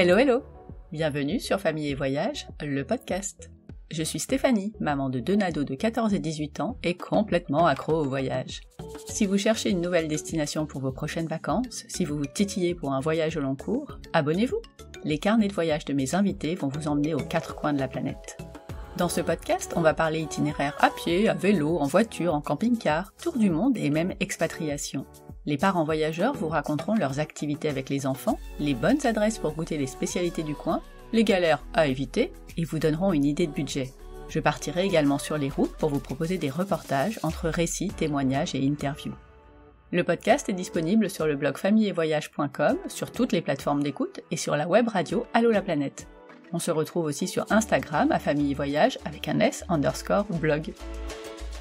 Hello hello! Bienvenue sur Famille et Voyage, le podcast. Je suis Stéphanie, maman de deux nados de 14 et 18 ans et complètement accro au voyage. Si vous cherchez une nouvelle destination pour vos prochaines vacances, si vous vous titillez pour un voyage au long cours, abonnez-vous! Les carnets de voyage de mes invités vont vous emmener aux quatre coins de la planète. Dans ce podcast, on va parler itinéraire à pied, à vélo, en voiture, en camping-car, tour du monde et même expatriation. Les parents voyageurs vous raconteront leurs activités avec les enfants, les bonnes adresses pour goûter les spécialités du coin, les galères à éviter et vous donneront une idée de budget. Je partirai également sur les routes pour vous proposer des reportages entre récits, témoignages et interviews. Le podcast est disponible sur le blog familleetvoyages.com, sur toutes les plateformes d'écoute et sur la web radio Allô la planète. On se retrouve aussi sur Instagram à Famille et Voyage avec un S_blog.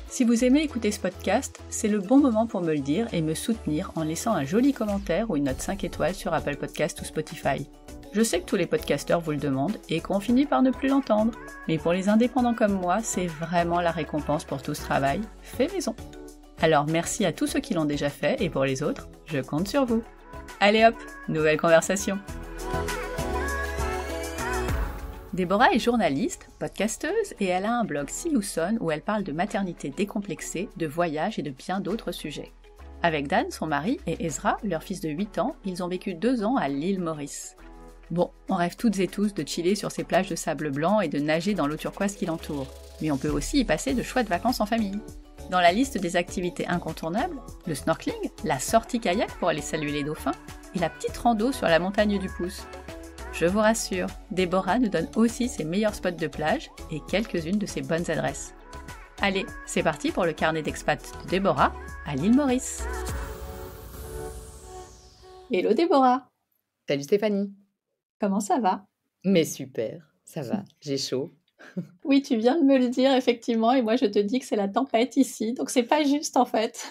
Si vous aimez écouter ce podcast, c'est le bon moment pour me le dire et me soutenir en laissant un joli commentaire ou une note 5 étoiles sur Apple Podcasts ou Spotify. Je sais que tous les podcasteurs vous le demandent et qu'on finit par ne plus l'entendre, mais pour les indépendants comme moi, c'est vraiment la récompense pour tout ce travail fait maison. Alors merci à tous ceux qui l'ont déjà fait et pour les autres, je compte sur vous. Allez hop, nouvelle conversation. Déborah est journaliste, podcasteuse et elle a un blog See You Son où elle parle de maternité décomplexée, de voyage et de bien d'autres sujets. Avec Dan, son mari, et Ezra, leur fils de 8 ans, ils ont vécu 2 ans à l'île Maurice. Bon, on rêve toutes et tous de chiller sur ces plages de sable blanc et de nager dans l'eau turquoise qui l'entoure, mais on peut aussi y passer de chouettes vacances en famille. Dans la liste des activités incontournables, le snorkeling, la sortie kayak pour aller saluer les dauphins et la petite rando sur la montagne du Pouce. Je vous rassure, Déborah nous donne aussi ses meilleurs spots de plage et quelques-unes de ses bonnes adresses. Allez, c'est parti pour le carnet d'expats de Déborah à l'île Maurice. Hello Déborah! Salut Stéphanie! Comment ça va? Mais super, ça va, j'ai chaud. Oui, tu viens de me le dire, effectivement, et moi je te dis que c'est la tempête ici, donc c'est pas juste en fait.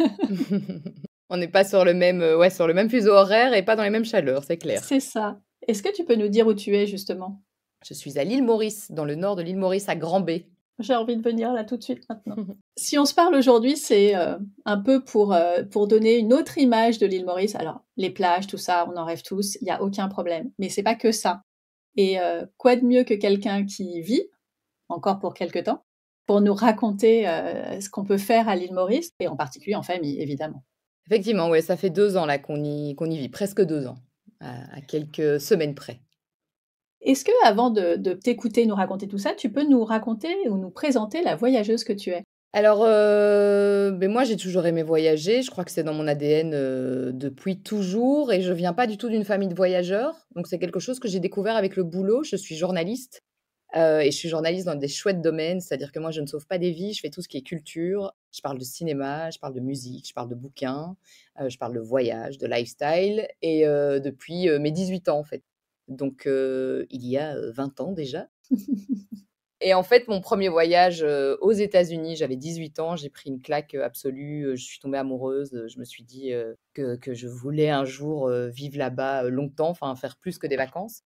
On n'est pas sur le même fuseau horaire et pas dans les mêmes chaleurs, c'est clair. C'est ça. Est-ce que tu peux nous dire où tu es justement? Je suis à l'île Maurice, dans le nord de l'île Maurice, à Grand Bay. J'ai envie de venir là tout de suite maintenant. Si on se parle aujourd'hui, c'est un peu pour donner une autre image de l'île Maurice. Alors, les plages, tout ça, on en rêve tous, il n'y a aucun problème. Mais c'est pas que ça. Et quoi de mieux que quelqu'un qui vit, encore pour quelque temps, pour nous raconter ce qu'on peut faire à l'île Maurice, et en particulier en famille, évidemment. Effectivement, ouais, ça fait 2 ans là qu'on y vit, presque 2 ans, à quelques semaines près. Est-ce que, avant de t'écouter nous raconter tout ça, tu peux nous raconter ou nous présenter la voyageuse que tu es? Alors, mais moi, j'ai toujours aimé voyager. Je crois que c'est dans mon ADN depuis toujours. Et je ne viens pas du tout d'une famille de voyageurs. Donc, c'est quelque chose que j'ai découvert avec le boulot. Je suis journaliste. Et je suis journaliste dans des chouettes domaines. C'est-à-dire que moi, je ne sauve pas des vies. Je fais tout ce qui est culture. Je parle de cinéma, je parle de musique, je parle de bouquins. Je parle de voyage, de lifestyle. Et depuis mes 18 ans, en fait. Donc, il y a 20 ans déjà. Et en fait, mon premier voyage aux États-Unis, j'avais 18 ans, j'ai pris une claque absolue, je suis tombée amoureuse, je me suis dit que je voulais un jour vivre là-bas longtemps, enfin faire plus que des vacances.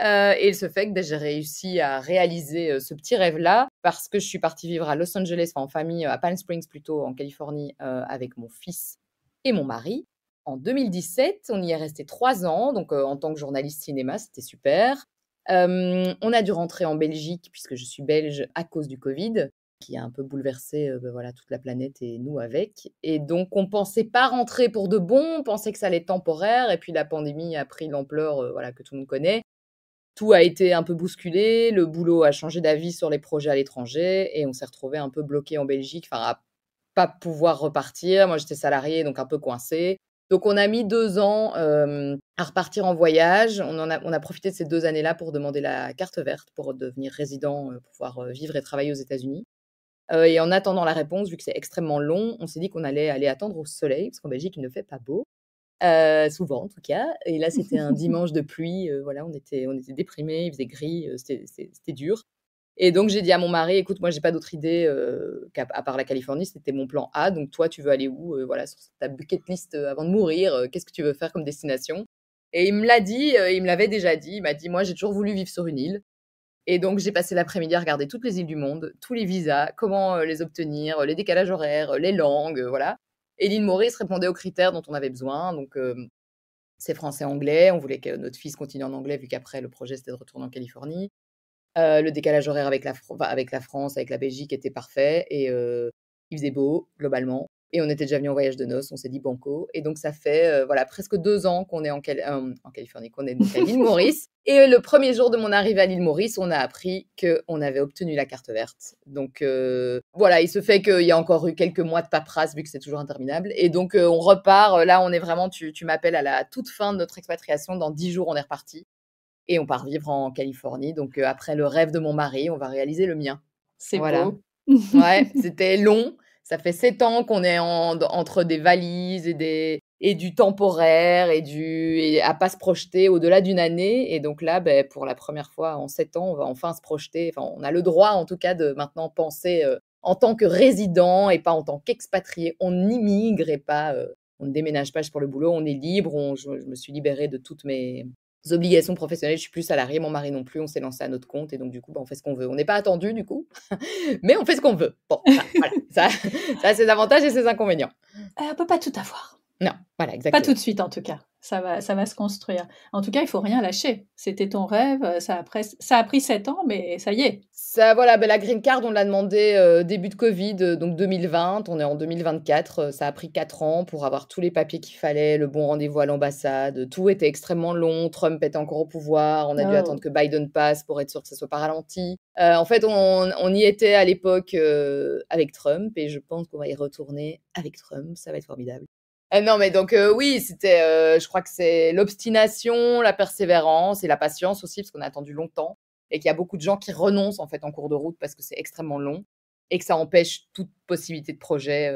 Et ce fait que j'ai réussi à réaliser ce petit rêve-là parce que je suis partie vivre à Los Angeles, enfin en famille, à Palm Springs plutôt, en Californie, avec mon fils et mon mari. En 2017, on y est resté 3 ans, donc en tant que journaliste cinéma, c'était super. On a dû rentrer en Belgique, puisque je suis belge, à cause du Covid, qui a un peu bouleversé toute la planète et nous avec. Et donc, on ne pensait pas rentrer pour de bon, on pensait que ça allait être temporaire, et puis la pandémie a pris l'ampleur que tout le monde connaît. Tout a été un peu bousculé, le boulot a changé d'avis sur les projets à l'étranger, et on s'est retrouvés un peu bloqués en Belgique, enfin, à pas pouvoir repartir. Moi, j'étais salariée, donc un peu coincée. Donc, on a mis 2 ans à repartir en voyage. On a profité de ces 2 années-là pour demander la carte verte, pour devenir résident, pour pouvoir vivre et travailler aux États-Unis. Et en attendant la réponse, vu que c'est extrêmement long, on s'est dit qu'on allait aller attendre au soleil, parce qu'en Belgique, il ne fait pas beau. Souvent, en tout cas. Et là, c'était un dimanche de pluie. On était déprimés, il faisait gris, c'était dur. Et donc, j'ai dit à mon mari, écoute, moi, j'ai pas d'autre idée à part la Californie, c'était mon plan A. Donc, toi, tu veux aller où sur ta bucket list avant de mourir, qu'est-ce que tu veux faire comme destination? Et il me l'a dit, il me l'avait déjà dit, il m'a dit, moi, j'ai toujours voulu vivre sur une île. Et donc, j'ai passé l'après-midi à regarder toutes les îles du monde, tous les visas, comment les obtenir, les décalages horaires, les langues, voilà. Et l'île Maurice répondait aux critères dont on avait besoin. Donc, C'est français-anglais. On voulait que notre fils continue en anglais, vu qu'après, le projet, c'était de retourner en Californie. Le décalage horaire avec la France, avec la Belgique, était parfait. Et il faisait beau, globalement. Et on était déjà venus en voyage de noces. On s'est dit banco. Et donc, ça fait presque 2 ans qu'on est en Californie, qu'on est donc à l'île Maurice. Et le premier jour de mon arrivée à l'île Maurice, on a appris qu'on avait obtenu la carte verte. Donc, il se fait qu'il y a encore eu quelques mois de paperasse, vu que c'est toujours interminable. Et donc, on repart. Là, on est vraiment, tu m'appelles à la toute fin de notre expatriation. Dans 10 jours, on est reparti. Et on part vivre en Californie. Donc, après le rêve de mon mari, on va réaliser le mien. C'est beau. Ouais, c'était long. Ça fait 7 ans qu'on est entre des valises et du temporaire et à pas se projeter au-delà d'une année. Et donc là, pour la première fois en 7 ans, on va enfin se projeter. Enfin, on a le droit, en tout cas, de maintenant penser en tant que résident et pas en tant qu'expatrié. On immigre et pas, on ne déménage pas pour le boulot. On est libre. Je me suis libérée de toutes mes obligations professionnelles. Je suis plus salariée, mon mari non plus. On s'est lancé à notre compte et donc du coup, on fait ce qu'on veut. On n'est pas attendu du coup, mais on fait ce qu'on veut. Bon, voilà. Ça a ses avantages et ses inconvénients. On ne peut pas tout avoir. Non, voilà, exactement. Pas tout de suite en tout cas. Ça va se construire. En tout cas, il ne faut rien lâcher. C'était ton rêve. Ça a pris 7 ans, mais ça y est. La green card, on l'a demandé début de Covid, donc 2020. On est en 2024. Ça a pris 4 ans pour avoir tous les papiers qu'il fallait, le bon rendez-vous à l'ambassade. Tout était extrêmement long. Trump était encore au pouvoir. On a dû attendre que Biden passe pour être sûr que ça ne soit pas ralenti. En fait, on y était à l'époque avec Trump et je pense qu'on va y retourner avec Trump. Ça va être formidable. Non, mais donc, oui, c'était, je crois que c'est l'obstination, la persévérance et la patience aussi, parce qu'on a attendu longtemps et qu'il y a beaucoup de gens qui renoncent, en fait, en cours de route parce que c'est extrêmement long et que ça empêche toute possibilité de projet.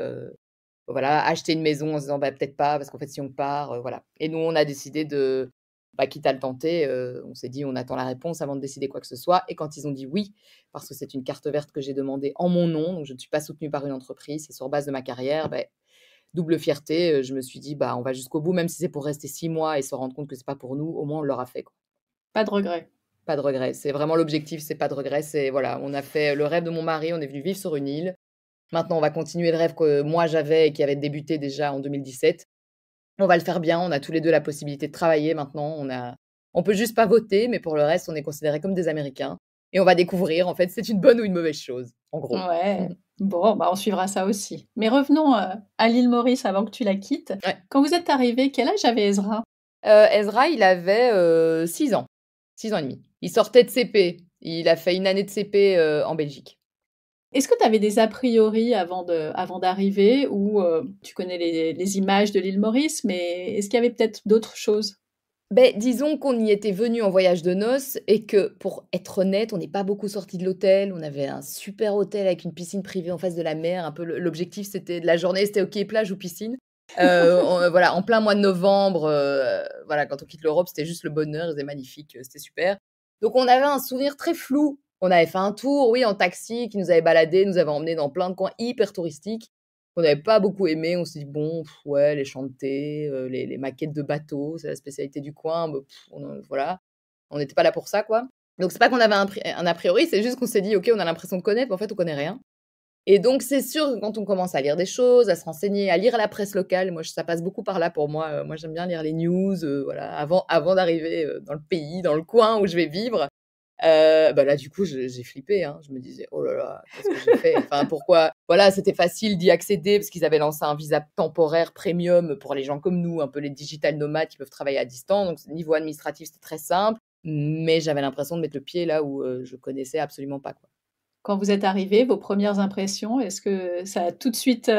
Acheter une maison en se disant, peut-être pas, parce qu'en fait, si on part, voilà. Et nous, on a décidé de, quitte à le tenter, on s'est dit, on attend la réponse avant de décider quoi que ce soit. Et quand ils ont dit oui, parce que c'est une carte verte que j'ai demandée en mon nom, donc je ne suis pas soutenue par une entreprise, c'est sur base de ma carrière, double fierté, je me suis dit, on va jusqu'au bout, même si c'est pour rester 6 mois et se rendre compte que c'est pas pour nous, au moins on l'aura fait. Quoi. Pas de regret. Pas de regret. C'est vraiment l'objectif, c'est pas de regret. C'est, on a fait le rêve de mon mari, on est venu vivre sur une île. Maintenant, on va continuer le rêve que moi j'avais et qui avait débuté déjà en 2017. On va le faire bien, on a tous les deux la possibilité de travailler maintenant. On peut juste pas voter, mais pour le reste, on est considérés comme des Américains. Et on va découvrir, en fait, c'est une bonne ou une mauvaise chose, en gros. Ouais. Bon, on suivra ça aussi. Mais revenons à l'île Maurice avant que tu la quittes. Ouais. Quand vous êtes arrivés, quel âge avait Ezra ? Ezra, il avait 6 ans, 6 ans et demi. Il sortait de CP. Il a fait une année de CP en Belgique. Est-ce que tu avais des a priori avant d'arriver ou tu connais les images de l'île Maurice, mais est-ce qu'il y avait peut-être d'autres choses ? Disons qu'on y était venu en voyage de noces et que, pour être honnête, on n'est pas beaucoup sortis de l'hôtel. On avait un super hôtel avec une piscine privée en face de la mer. Un peu l'objectif, c'était de la journée, c'était OK, plage ou piscine. En plein mois de novembre, quand on quitte l'Europe, c'était juste le bonheur, c'était magnifique, c'était super. Donc, on avait un souvenir très flou. On avait fait un tour, oui, en taxi, qui nous avait baladés, nous avait emmenés dans plein de coins hyper touristiques. On n'avait pas beaucoup aimé, on s'est dit, les champs de thé, les maquettes de bateaux, c'est la spécialité du coin, on n'était pas là pour ça, quoi. Donc, c'est pas qu'on avait un a priori, c'est juste qu'on s'est dit, OK, on a l'impression de connaître, mais en fait, on connaît rien. Et donc, c'est sûr que quand on commence à lire des choses, à se renseigner, à lire la presse locale, moi, ça passe beaucoup par là pour moi. Moi, j'aime bien lire les news, avant d'arriver dans le pays, dans le coin où je vais vivre. Là du coup j'ai flippé, hein. Je me disais oh là là, qu'est-ce que j'ai fait, pourquoi, c'était facile d'y accéder parce qu'ils avaient lancé un visa temporaire premium pour les gens comme nous, un peu les digital nomades qui peuvent travailler à distance, donc niveau administratif c'était très simple, mais j'avais l'impression de mettre le pied là où je connaissais absolument pas, quoi. Quand vous êtes arrivés, vos premières impressions, est-ce que ça a tout de suite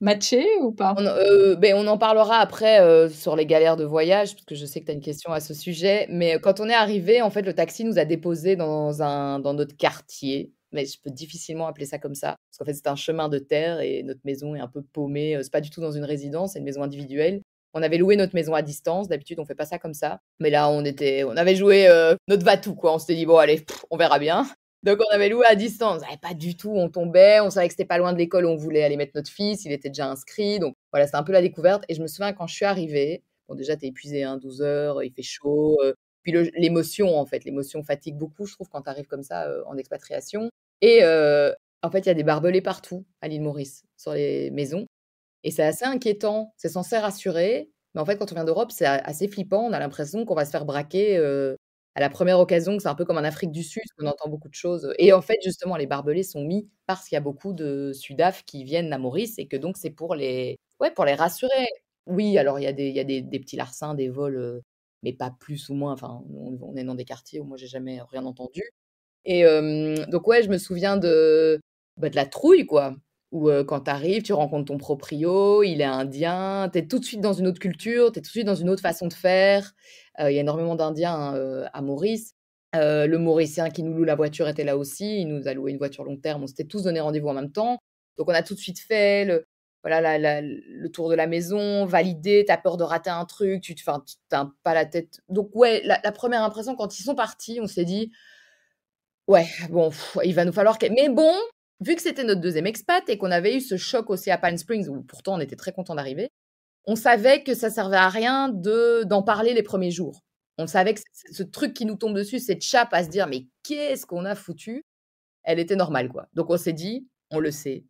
matché ou pas ? On en parlera après sur les galères de voyage, parce que je sais que tu as une question à ce sujet. Mais quand on est arrivé, en fait, le taxi nous a déposés dans notre quartier. Mais je peux difficilement appeler ça comme ça, parce qu'en fait, c'est un chemin de terre et notre maison est un peu paumée. C'est pas du tout dans une résidence, c'est une maison individuelle. On avait loué notre maison à distance. D'habitude, on fait pas ça comme ça. Mais là, on avait joué notre va-tout, quoi. On s'était dit, bon, allez, on verra bien. Donc, on avait loué à distance. Pas du tout, on tombait. On savait que c'était pas loin de l'école où on voulait aller mettre notre fils. Il était déjà inscrit. Donc, c'était un peu la découverte. Et je me souviens, quand je suis arrivée, bon, déjà, t'es épuisée, 12 heures, il fait chaud. Puis l'émotion, en fait. L'émotion fatigue beaucoup, je trouve, quand t'arrives comme ça en expatriation. Et en fait, il y a des barbelés partout à l'île Maurice, sur les maisons. Et c'est assez inquiétant. C'est censé rassurer. Mais en fait, quand on vient d'Europe, c'est assez flippant. On a l'impression qu'on va se faire braquer à la première occasion, que c'est un peu comme en Afrique du Sud, qu'on entend beaucoup de choses. Et en fait, justement, les barbelés sont mis parce qu'il y a beaucoup de Sudaf qui viennent à Maurice et que donc c'est pour les rassurer. Oui, alors il y a des petits larcins, des vols, mais pas plus ou moins. Enfin, on est dans des quartiers où moi, j'ai jamais rien entendu. Et donc, ouais, je me souviens de la trouille, quoi. Où quand tu arrives, tu rencontres ton proprio, il est indien, tu es tout de suite dans une autre culture, tu es tout de suite dans une autre façon de faire. Il y a énormément d'Indiens à Maurice. Le Mauricien qui nous loue la voiture était là aussi, il nous a loué une voiture long terme, on s'était tous donné rendez-vous en même temps. Donc on a tout de suite fait le tour de la maison, validé, t'as peur de rater un truc, tu t'as pas la tête. Donc ouais, la première impression, quand ils sont partis, on s'est dit, ouais, bon, il va nous falloir... Mais bon, vu que c'était notre deuxième expat et qu'on avait eu ce choc aussi à Palm Springs, où pourtant on était très contents d'arriver, on savait que ça servait à rien d'en parler les premiers jours. On savait que ce truc qui nous tombe dessus, cette chape à se dire « mais qu'est-ce qu'on a foutu ?» Elle était normale, quoi. Donc on s'est dit « on le sait,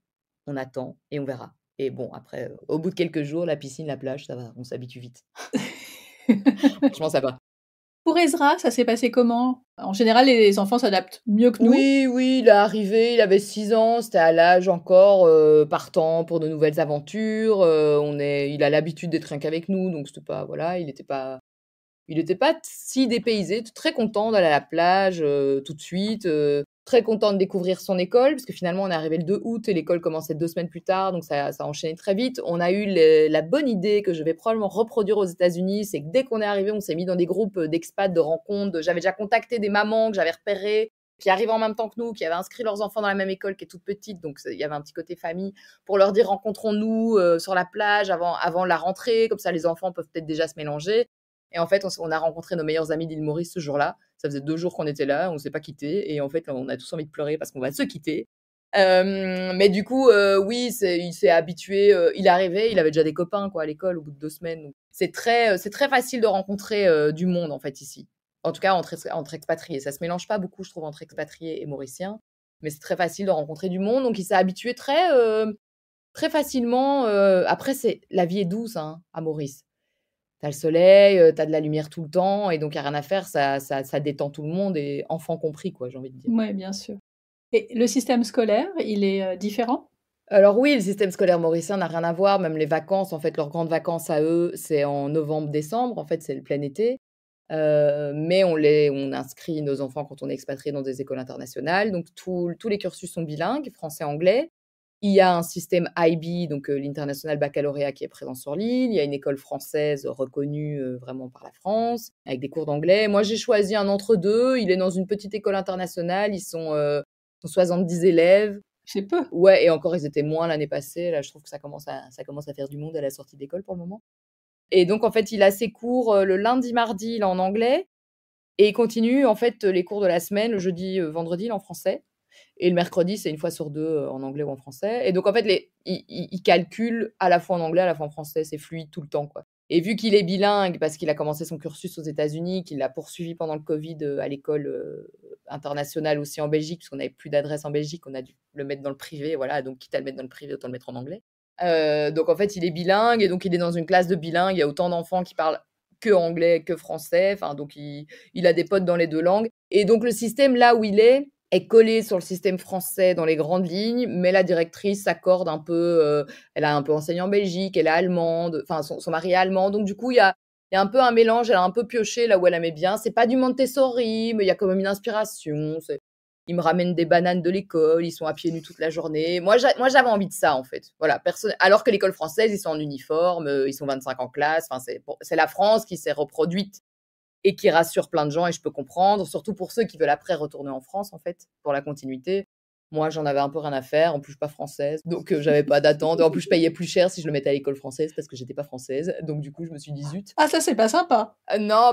on attend et on verra ». Et bon, après, au bout de quelques jours, la piscine, la plage, ça va, on s'habitue vite. Franchement, ça va. Pour Ezra, ça s'est passé comment? En général, les enfants s'adaptent mieux que nous. Oui, il est arrivé, il avait 6 ans, c'était à l'âge encore, partant pour de nouvelles aventures. Il a l'habitude d'être rien qu'avec nous, donc c'était pas, voilà, il n'était pas si dépaysé, très content d'aller à la plage tout de suite, très content de découvrir son école, parce que finalement, on est arrivé le 2 août et l'école commençait 2 semaines plus tard, donc ça enchaînait très vite. On a eu la bonne idée que je vais probablement reproduire aux États-Unis, c'est que dès qu'on est arrivé, on s'est mis dans des groupes d'expats, de rencontres. J'avais déjà contacté des mamans que j'avais repérées, qui arrivaient en même temps que nous, qui avaient inscrit leurs enfants dans la même école, qui est toute petite, donc il y avait un petit côté famille, pour leur dire rencontrons-nous sur la plage avant la rentrée, comme ça les enfants peuvent peut-être déjà se mélanger. Et en fait, on a rencontré nos meilleurs amis d'île Maurice ce jour-là. Ça faisait 2 jours qu'on était là, on ne s'est pas quittés. Et en fait, on a tous envie de pleurer parce qu'on va se quitter. Mais du coup, oui, il s'est habitué. Il est arrivé, il avait déjà des copains à l'école au bout de 2 semaines. Donc, c'est très facile de rencontrer du monde, en fait, ici. En tout cas, entre expatriés. Ça ne se mélange pas beaucoup, je trouve, entre expatriés et mauriciens. Mais c'est très facile de rencontrer du monde. Donc, il s'est habitué très facilement. Après, la vie est douce à Maurice. T'as le soleil, t'as de la lumière tout le temps, et donc il n'y a rien à faire, ça détend tout le monde, et enfants compris, quoi, j'ai envie de dire. Oui, bien sûr. Et le système scolaire, il est différent? Alors oui, le système scolaire mauricien n'a rien à voir, même les vacances, en fait, leurs grandes vacances à eux, c'est en novembre-décembre, en fait, c'est le plein été. Mais on inscrit nos enfants quand on est expatrié dans des écoles internationales, donc tous les cursus sont bilingues, français-anglais. Il y a un système IB, donc l'International Baccalauréat, qui est présent sur l'île. Il y a une école française reconnue vraiment par la France, avec des cours d'anglais. Moi, j'ai choisi un entre-deux. Il est dans une petite école internationale. Ils sont 70 élèves. C'est peu. Ouais, et encore, ils étaient moins l'année passée. Là, je trouve que ça commence à faire du monde à la sortie d'école pour le moment. Et donc, en fait, il a ses cours le lundi, mardi, là, en anglais. Et il continue, en fait, les cours de la semaine, le jeudi, vendredi, là, en français. Et le mercredi, c'est 1 fois sur 2 en anglais ou en français. Et donc, en fait, il calcule à la fois en anglais, à la fois en français. C'est fluide tout le temps, quoi. Et vu qu'il est bilingue, parce qu'il a commencé son cursus aux États-Unis, qu'il l'a poursuivi pendant le Covid à l'école internationale aussi en Belgique, parce qu'on n'avait plus d'adresse en Belgique, on a dû le mettre dans le privé. Voilà, donc quitte à le mettre dans le privé, autant le mettre en anglais. Donc, en fait, il est bilingue et donc il est dans une classe de bilingue. Il y a autant d'enfants qui parlent que anglais, que français. Enfin, donc, il a des potes dans les deux langues. Et donc, le système, là où il est collée sur le système français dans les grandes lignes, mais la directrice s'accorde un peu, elle a un peu enseigné en Belgique, elle est allemande, enfin son mari est allemand, donc du coup il y a un peu un mélange, elle a un peu pioché là où elle aimait bien, c'est pas du Montessori, mais il y a quand même une inspiration, ils me ramènent des bananes de l'école, ils sont à pieds nus toute la journée, moi j'avais envie de ça en fait, voilà, alors que l'école française, ils sont en uniforme, ils sont 25 en classe, enfin c'est la France qui s'est reproduite, et qui rassure plein de gens, et je peux comprendre, surtout pour ceux qui veulent après retourner en France, en fait, pour la continuité. Moi, j'en avais un peu rien à faire, en plus, je suis pas française, donc j'avais pas d'attente, en plus, je payais plus cher si je le mettais à l'école française, parce que j'étais pas française, donc du coup, je me suis dit, zut. Ah, ça, c'est pas sympa. Non,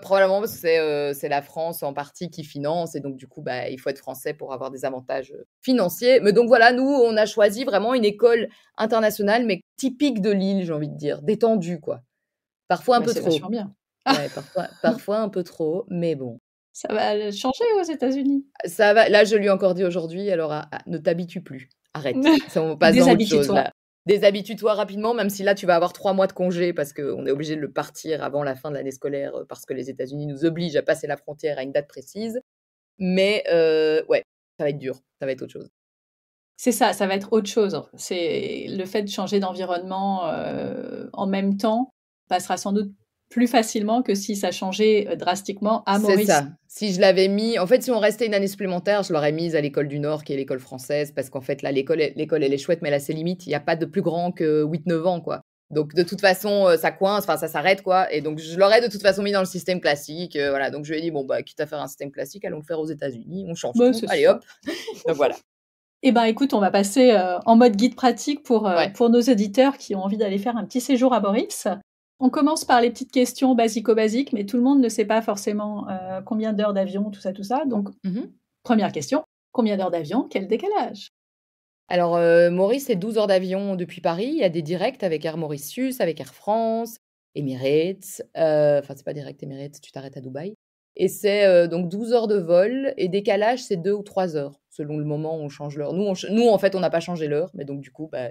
probablement, parce que c'est la France, en partie, qui finance, et donc du coup, il faut être français pour avoir des avantages financiers. Mais donc voilà, nous, on a choisi vraiment une école internationale, mais typique de l'île, j'ai envie de dire, détendue, quoi. Parfois un peu trop. C'est bien. Ouais, parfois un peu trop, mais bon. Ça va changer aux États-Unis. Ça va. Là, je lui ai encore dit aujourd'hui, alors ne t'habitue plus. Arrête. Ça, on passe dans autre chose. Là. Déshabitue-toi rapidement, même si là, tu vas avoir 3 mois de congé parce qu'on est obligé de le partir avant la fin de l'année scolaire parce que les États-Unis nous obligent à passer la frontière à une date précise. Mais ouais, ça va être dur, ça va être autre chose. C'est ça, ça va être autre chose. C'est le fait de changer d'environnement en même temps passera sans doute plus facilement que si ça changeait drastiquement à Maurice. C'est ça. Si je l'avais mis... En fait, si on restait une année supplémentaire, je l'aurais mise à l'école du Nord, qui est l'école française, parce qu'en fait, là, l'école elle est chouette, mais là, c'est limite. Il n'y a pas de plus grand que 8-9 ans, quoi. Donc, de toute façon, ça coince, enfin, ça s'arrête, quoi. Et donc, je l'aurais de toute façon mis dans le système classique. Voilà. Donc, je lui ai dit, bon, bah, quitte à faire un système classique, allons le faire aux États-Unis. On change bon, tout. Allez, ça. Hop. Donc, voilà. Eh bien, écoute, on va passer en mode guide pratique pour nos auditeurs qui ont envie d'aller faire un petit séjour à Maurice. On commence par les petites questions basico-basiques, mais tout le monde ne sait pas forcément combien d'heures d'avion, tout ça. Donc, Première question, combien d'heures d'avion, quel décalage? Alors, Maurice, c'est 12 heures d'avion depuis Paris. Il y a des directs avec Air Mauritius, avec Air France, Emirates. Enfin, c'est pas direct Emirates, tu t'arrêtes à Dubaï. Et c'est donc 12 heures de vol. Et décalage, c'est 2 ou 3 heures, selon le moment où on change l'heure. Nous, en fait, on n'a pas changé l'heure, mais donc du coup... Bah,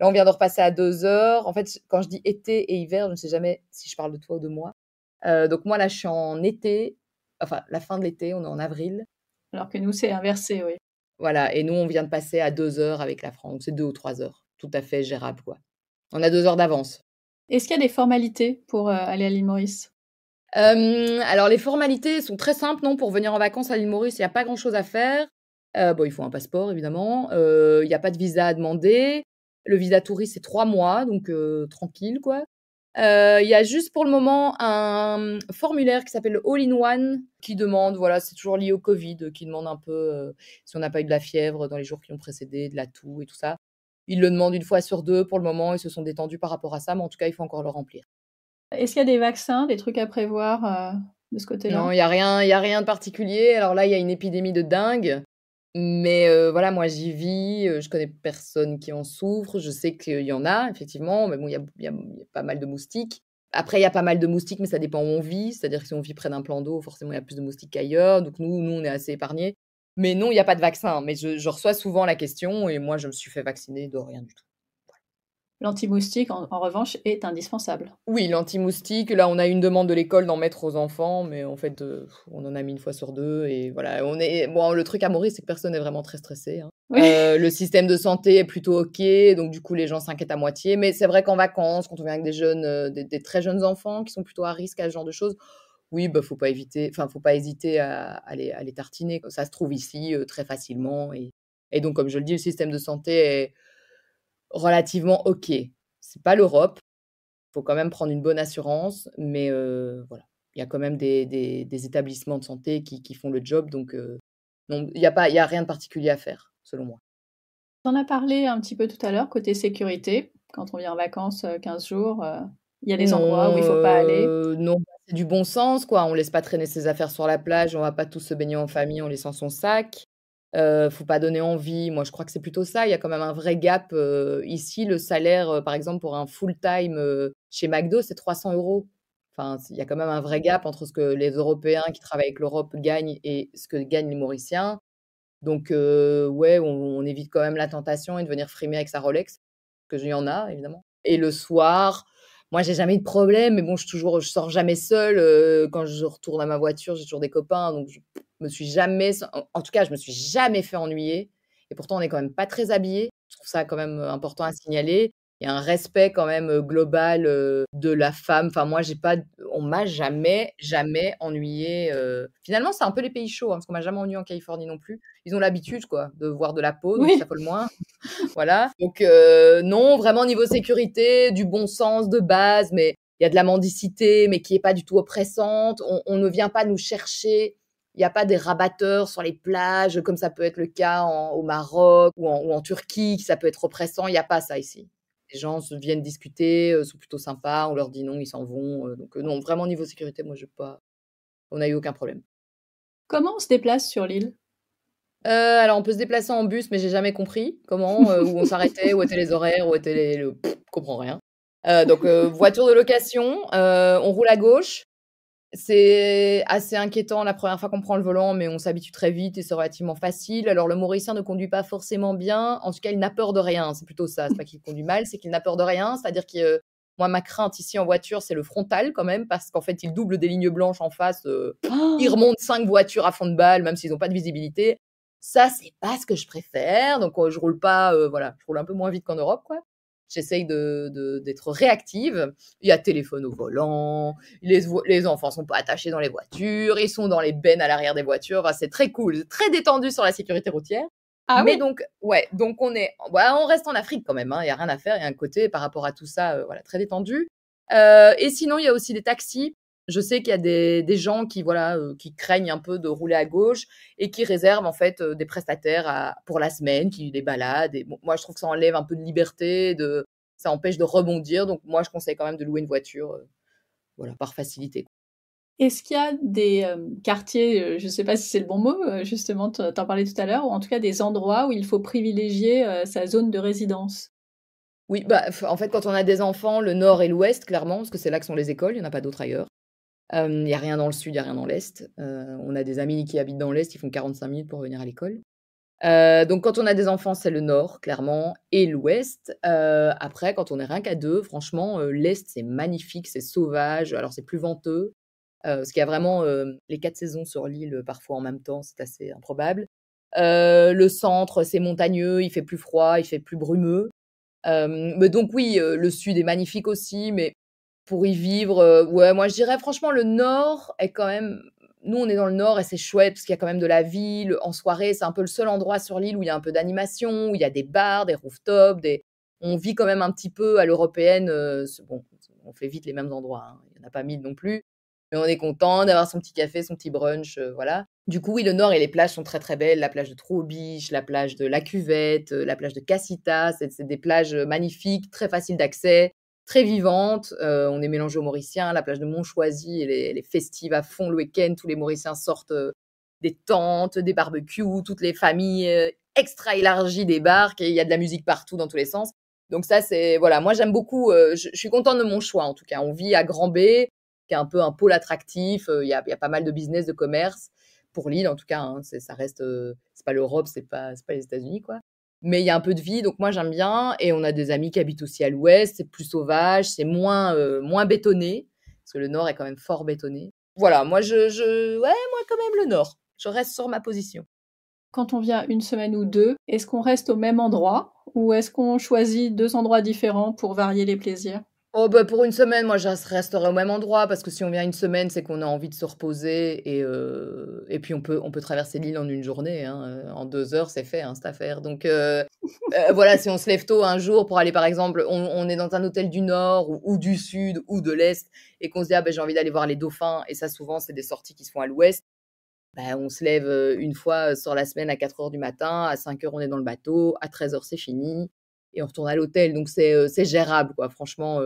là, on vient de repasser à 2 heures. En fait, quand je dis été et hiver, je ne sais jamais si je parle de toi ou de moi. Donc moi, là, je suis en été, enfin, la fin de l'été, on est en avril. Alors que nous, c'est inversé, oui. Voilà, et nous, on vient de passer à 2 heures avec la France. C'est 2 ou 3 heures, tout à fait gérable, quoi. On a 2 heures d'avance. Est-ce qu'il y a des formalités pour aller à l'île Maurice ? Alors, les formalités sont très simples, non ? Pour venir en vacances à l'île Maurice, il n'y a pas grand-chose à faire. Bon, il faut un passeport, évidemment. Il n'y a pas de visa à demander. Le visa touriste, c'est 3 mois, donc tranquille, quoi. Y a juste pour le moment un formulaire qui s'appelle All-in-One qui demande, voilà, c'est toujours lié au Covid, qui demande un peu si on n'a pas eu de la fièvre dans les jours qui ont précédé, de la toux et tout ça. Ils le demandent 1 fois sur 2 pour le moment. Ils se sont détendus par rapport à ça, mais en tout cas, il faut encore le remplir. Est-ce qu'il y a des vaccins, des trucs à prévoir de ce côté-là ? Non, il n'y a rien de particulier. Alors là, il y a une épidémie de dingue. Mais voilà, moi j'y vis, je connais personne qui en souffre, je sais qu'il y en a, effectivement, mais bon, il y a pas mal de moustiques. Après, il y a pas mal de moustiques, mais ça dépend où on vit, c'est-à-dire que si on vit près d'un plan d'eau, forcément il y a plus de moustiques qu'ailleurs, donc nous on est assez épargnés. Mais non, il n'y a pas de vaccin, mais je reçois souvent la question, et moi je me suis fait vacciner de rien du tout. L'anti-moustique, en revanche, est indispensable. Oui, l'anti-moustique, là, on a une demande de l'école d'en mettre aux enfants, mais en fait, on en a mis 1 fois sur 2. Et voilà, bon, le truc à Maurice, c'est que personne n'est vraiment très stressé. Hein. Oui. Le système de santé est plutôt OK, donc du coup, les gens s'inquiètent à moitié. Mais c'est vrai qu'en vacances, quand on vient avec des jeunes, des très jeunes enfants qui sont plutôt à risque à ce genre de choses, oui, bah, faut pas hésiter à les tartiner. Ça se trouve ici très facilement. Et donc, comme je le dis, le système de santé est... relativement OK. C'est pas l'Europe. Il faut quand même prendre une bonne assurance, mais voilà. Il y a quand même des établissements de santé qui font le job, donc il n'y a rien de particulier à faire, selon moi. On en a parlé un petit peu tout à l'heure, côté sécurité. Quand on vient en vacances 15 jours, il y a des endroits où il ne faut pas aller. Non, c'est du bon sens, quoi. On ne laisse pas traîner ses affaires sur la plage, on ne va pas tous se baigner en famille en laissant son sac. Faut pas donner envie. Moi, je crois que c'est plutôt ça. Il y a quand même un vrai gap. Ici, le salaire, par exemple, pour un full-time chez McDo, c'est 300 €. Enfin, il y a quand même un vrai gap entre ce que les Européens qui travaillent avec l'Europe gagnent et ce que gagnent les Mauriciens. Donc, ouais, on évite quand même la tentation et de venir frimer avec sa Rolex, parce qu'il y en a, évidemment. Et le soir... Moi, j'ai jamais eu de problème, mais bon, je sors jamais seule. Quand je retourne à ma voiture, j'ai toujours des copains, donc je me suis jamais, en tout cas, je me suis jamais fait ennuyer. Et pourtant, on n'est quand même pas très habillés. Je trouve ça quand même important à signaler. Il y a un respect quand même global de la femme. Enfin, moi, on m'a jamais ennuyée. Finalement, c'est un peu les pays chauds, hein, parce qu'on m'a jamais ennuyée en Californie non plus. Ils ont l'habitude, quoi, de voir de la peau, donc oui. Ça colle moins. Voilà. Donc, non, vraiment, niveau sécurité, du bon sens de base, mais il y a de la mendicité, mais qui n'est pas du tout oppressante. On ne vient pas nous chercher. Il n'y a pas des rabatteurs sur les plages, comme ça peut être le cas au Maroc ou en Turquie, ça peut être oppressant. Il n'y a pas ça ici. Les gens viennent discuter, sont plutôt sympas, on leur dit non, ils s'en vont. Donc non, vraiment niveau sécurité, moi je n'ai pas... On n'a eu aucun problème. Comment on se déplace sur l'île ? Alors on peut se déplacer en bus, mais j'ai jamais compris comment, où on s'arrêtait, où étaient les horaires, où étaient les... Je comprends rien. Donc voiture de location, on roule à gauche. C'est assez inquiétant la première fois qu'on prend le volant, mais on s'habitue très vite et c'est relativement facile. Alors, le Mauricien ne conduit pas forcément bien. En tout cas, il n'a peur de rien. C'est plutôt ça. C'est pas qu'il conduit mal, c'est qu'il n'a peur de rien. C'est-à-dire que moi, ma crainte ici en voiture, c'est le frontal quand même, parce qu'en fait, il double des lignes blanches en face. Il remonte 5 voitures à fond de balle, même s'ils n'ont pas de visibilité. Ça, c'est pas ce que je préfère. Donc, je roule pas, voilà, je roule un peu moins vite qu'en Europe, quoi. J'essaye d'être réactive. Il y a téléphone au volant, les enfants sont pas attachés dans les voitures, ils sont dans les bennes à l'arrière des voitures. Enfin, c'est très cool, très détendu sur la sécurité routière. Ah mais oui. donc on reste en Afrique quand même, hein. Il n'y a rien à faire, il y a un côté par rapport à tout ça, voilà, très détendu. Et sinon, il y a aussi des taxis. Je sais qu'il y a des gens qui, voilà, qui craignent un peu de rouler à gauche et qui réservent en fait des prestataires pour la semaine, qui les baladent. Et bon, moi, je trouve que ça enlève un peu de liberté, ça empêche de rebondir. Donc, moi, je conseille quand même de louer une voiture, voilà, par facilité. Est-ce qu'il y a des quartiers, je ne sais pas si c'est le bon mot, justement, tu en parlais tout à l'heure, ou en tout cas des endroits où il faut privilégier sa zone de résidence? Oui, bah, en fait, quand on a des enfants, le nord et l'ouest, clairement, parce que c'est là que sont les écoles, il n'y en a pas d'autres ailleurs. Il n'y a rien dans le sud, il n'y a rien dans l'est. On a des amis qui habitent dans l'est, ils font 45 minutes pour venir à l'école. Donc, quand on a des enfants, c'est le nord, clairement, et l'ouest. Après, quand on est rien qu'à deux, franchement, l'est, c'est magnifique, c'est sauvage. Alors, c'est plus venteux, parce qu'il y a vraiment les 4 saisons sur l'île, parfois en même temps, c'est assez improbable. Le centre, c'est montagneux, il fait plus froid, il fait plus brumeux. Mais donc, oui, le sud est magnifique aussi, mais pour y vivre, ouais, moi je dirais franchement le nord est quand même, nous on est dans le nord et c'est chouette parce qu'il y a quand même de la vie, en soirée c'est un peu le seul endroit sur l'île où il y a un peu d'animation, où il y a des bars, des rooftops, on vit quand même un petit peu à l'européenne, bon on fait vite les mêmes endroits, hein. Il n'y en a pas mille non plus, mais on est content d'avoir son petit café, son petit brunch, voilà. Du coup oui le nord et les plages sont très très belles, la plage de Trou aux Biches, la plage de La Cuvette, la plage de Casitas, c'est des plages magnifiques, très faciles d'accès, très vivante, on est mélangé aux Mauriciens, la plage de Mont-Choisy, elle est festive à fond le week-end, tous les Mauriciens sortent des tentes, des barbecues, toutes les familles extra élargies débarquent et il y a de la musique partout dans tous les sens. Donc ça c'est, voilà, moi j'aime beaucoup, je suis contente de mon choix en tout cas, on vit à Grand Bay, qui est un peu un pôle attractif, il y a pas mal de business, de commerce, pour l'île en tout cas, hein, ça reste, c'est pas l'Europe, c'est pas les États-Unis quoi. Mais il y a un peu de vie, donc moi j'aime bien. Et on a des amis qui habitent aussi à l'ouest, c'est plus sauvage, c'est moins bétonné, parce que le nord est quand même fort bétonné. Voilà, moi moi quand même le nord, je reste sur ma position. Quand on vient une semaine ou deux, est-ce qu'on reste au même endroit ou est-ce qu'on choisit 2 endroits différents pour varier les plaisirs? Oh bah pour une semaine, moi je resterai au même endroit, parce que si on vient une semaine, c'est qu'on a envie de se reposer et puis on peut traverser l'île en une journée, hein. En 2 heures c'est fait, hein, cette affaire. Donc voilà, si on se lève tôt un jour pour aller par exemple, on est dans un hôtel du nord ou du sud ou de l'est et qu'on se dit ah bah, j'ai envie d'aller voir les dauphins, et ça souvent c'est des sorties qui se font à l'ouest, bah, on se lève une fois sur la semaine à 4h du matin, à 5h on est dans le bateau, à 13h c'est fini. Et on retourne à l'hôtel, donc c'est gérable, quoi, franchement.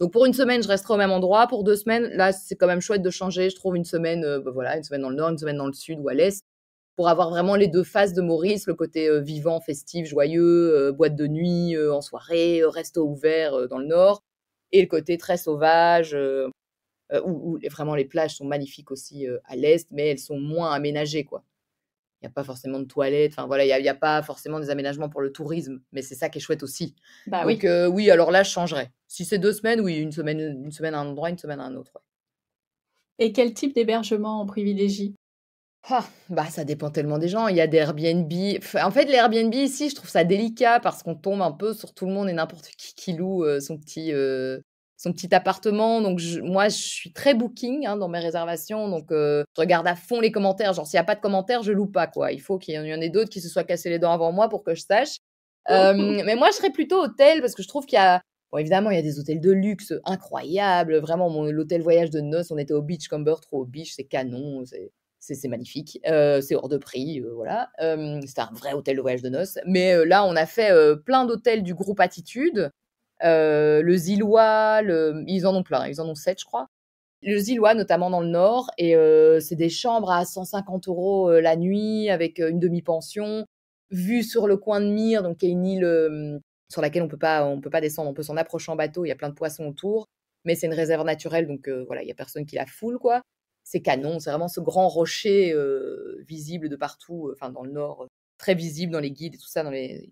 Donc pour une semaine, je resterai au même endroit. Pour 2 semaines, là, c'est quand même chouette de changer. Je trouve une semaine, une semaine dans le nord, une semaine dans le sud ou à l'est, pour avoir vraiment les 2 faces de Maurice, le côté vivant, festif, joyeux, boîte de nuit, en soirée, resto ouvert dans le nord, et le côté très sauvage, où vraiment les plages sont magnifiques aussi à l'est, mais elles sont moins aménagées, quoi. Il n'y a pas forcément de toilettes, enfin voilà, il n'y a pas forcément des aménagements pour le tourisme, mais c'est ça qui est chouette aussi. Bah, donc oui. Oui, alors là, je changerais. Si c'est 2 semaines, oui, une semaine à un endroit, une semaine à un autre. Ouais. Et quel type d'hébergement on privilégie? Ça dépend tellement des gens. Il y a des Airbnb. En fait, les Airbnb ici, je trouve ça délicat parce qu'on tombe un peu sur tout le monde et n'importe qui loue son petit appartement, donc moi je suis très booking, dans mes réservations, donc je regarde à fond les commentaires, genre s'il n'y a pas de commentaires je loue pas quoi, il faut qu'il y en ait d'autres qui se soient cassés les dents avant moi pour que je sache. Mais moi je serais plutôt hôtel, parce que je trouve qu'il y a, bon évidemment il y a des hôtels de luxe incroyables, vraiment l'hôtel voyage de noces, on était au Beachcomber, Trou aux Biches, c'est canon, c'est magnifique, c'est hors de prix, voilà, c'est un vrai hôtel de voyage de noces, mais là on a fait plein d'hôtels du groupe Attitude. Le Zilwa, ils en ont plein, ils en ont 7 je crois. Le Zilwa notamment dans le nord, et c'est des chambres à 150 € la nuit avec une demi-pension, vue sur le Coin de Mire, donc il y a une île sur laquelle on peut pas descendre, on peut s'en approcher en bateau, il y a plein de poissons autour. mais c'est une réserve naturelle, donc voilà, il n'y a personne qui la foule, quoi. C'est canon, c'est vraiment ce grand rocher visible de partout, enfin dans le nord, très visible dans les guides et tout ça,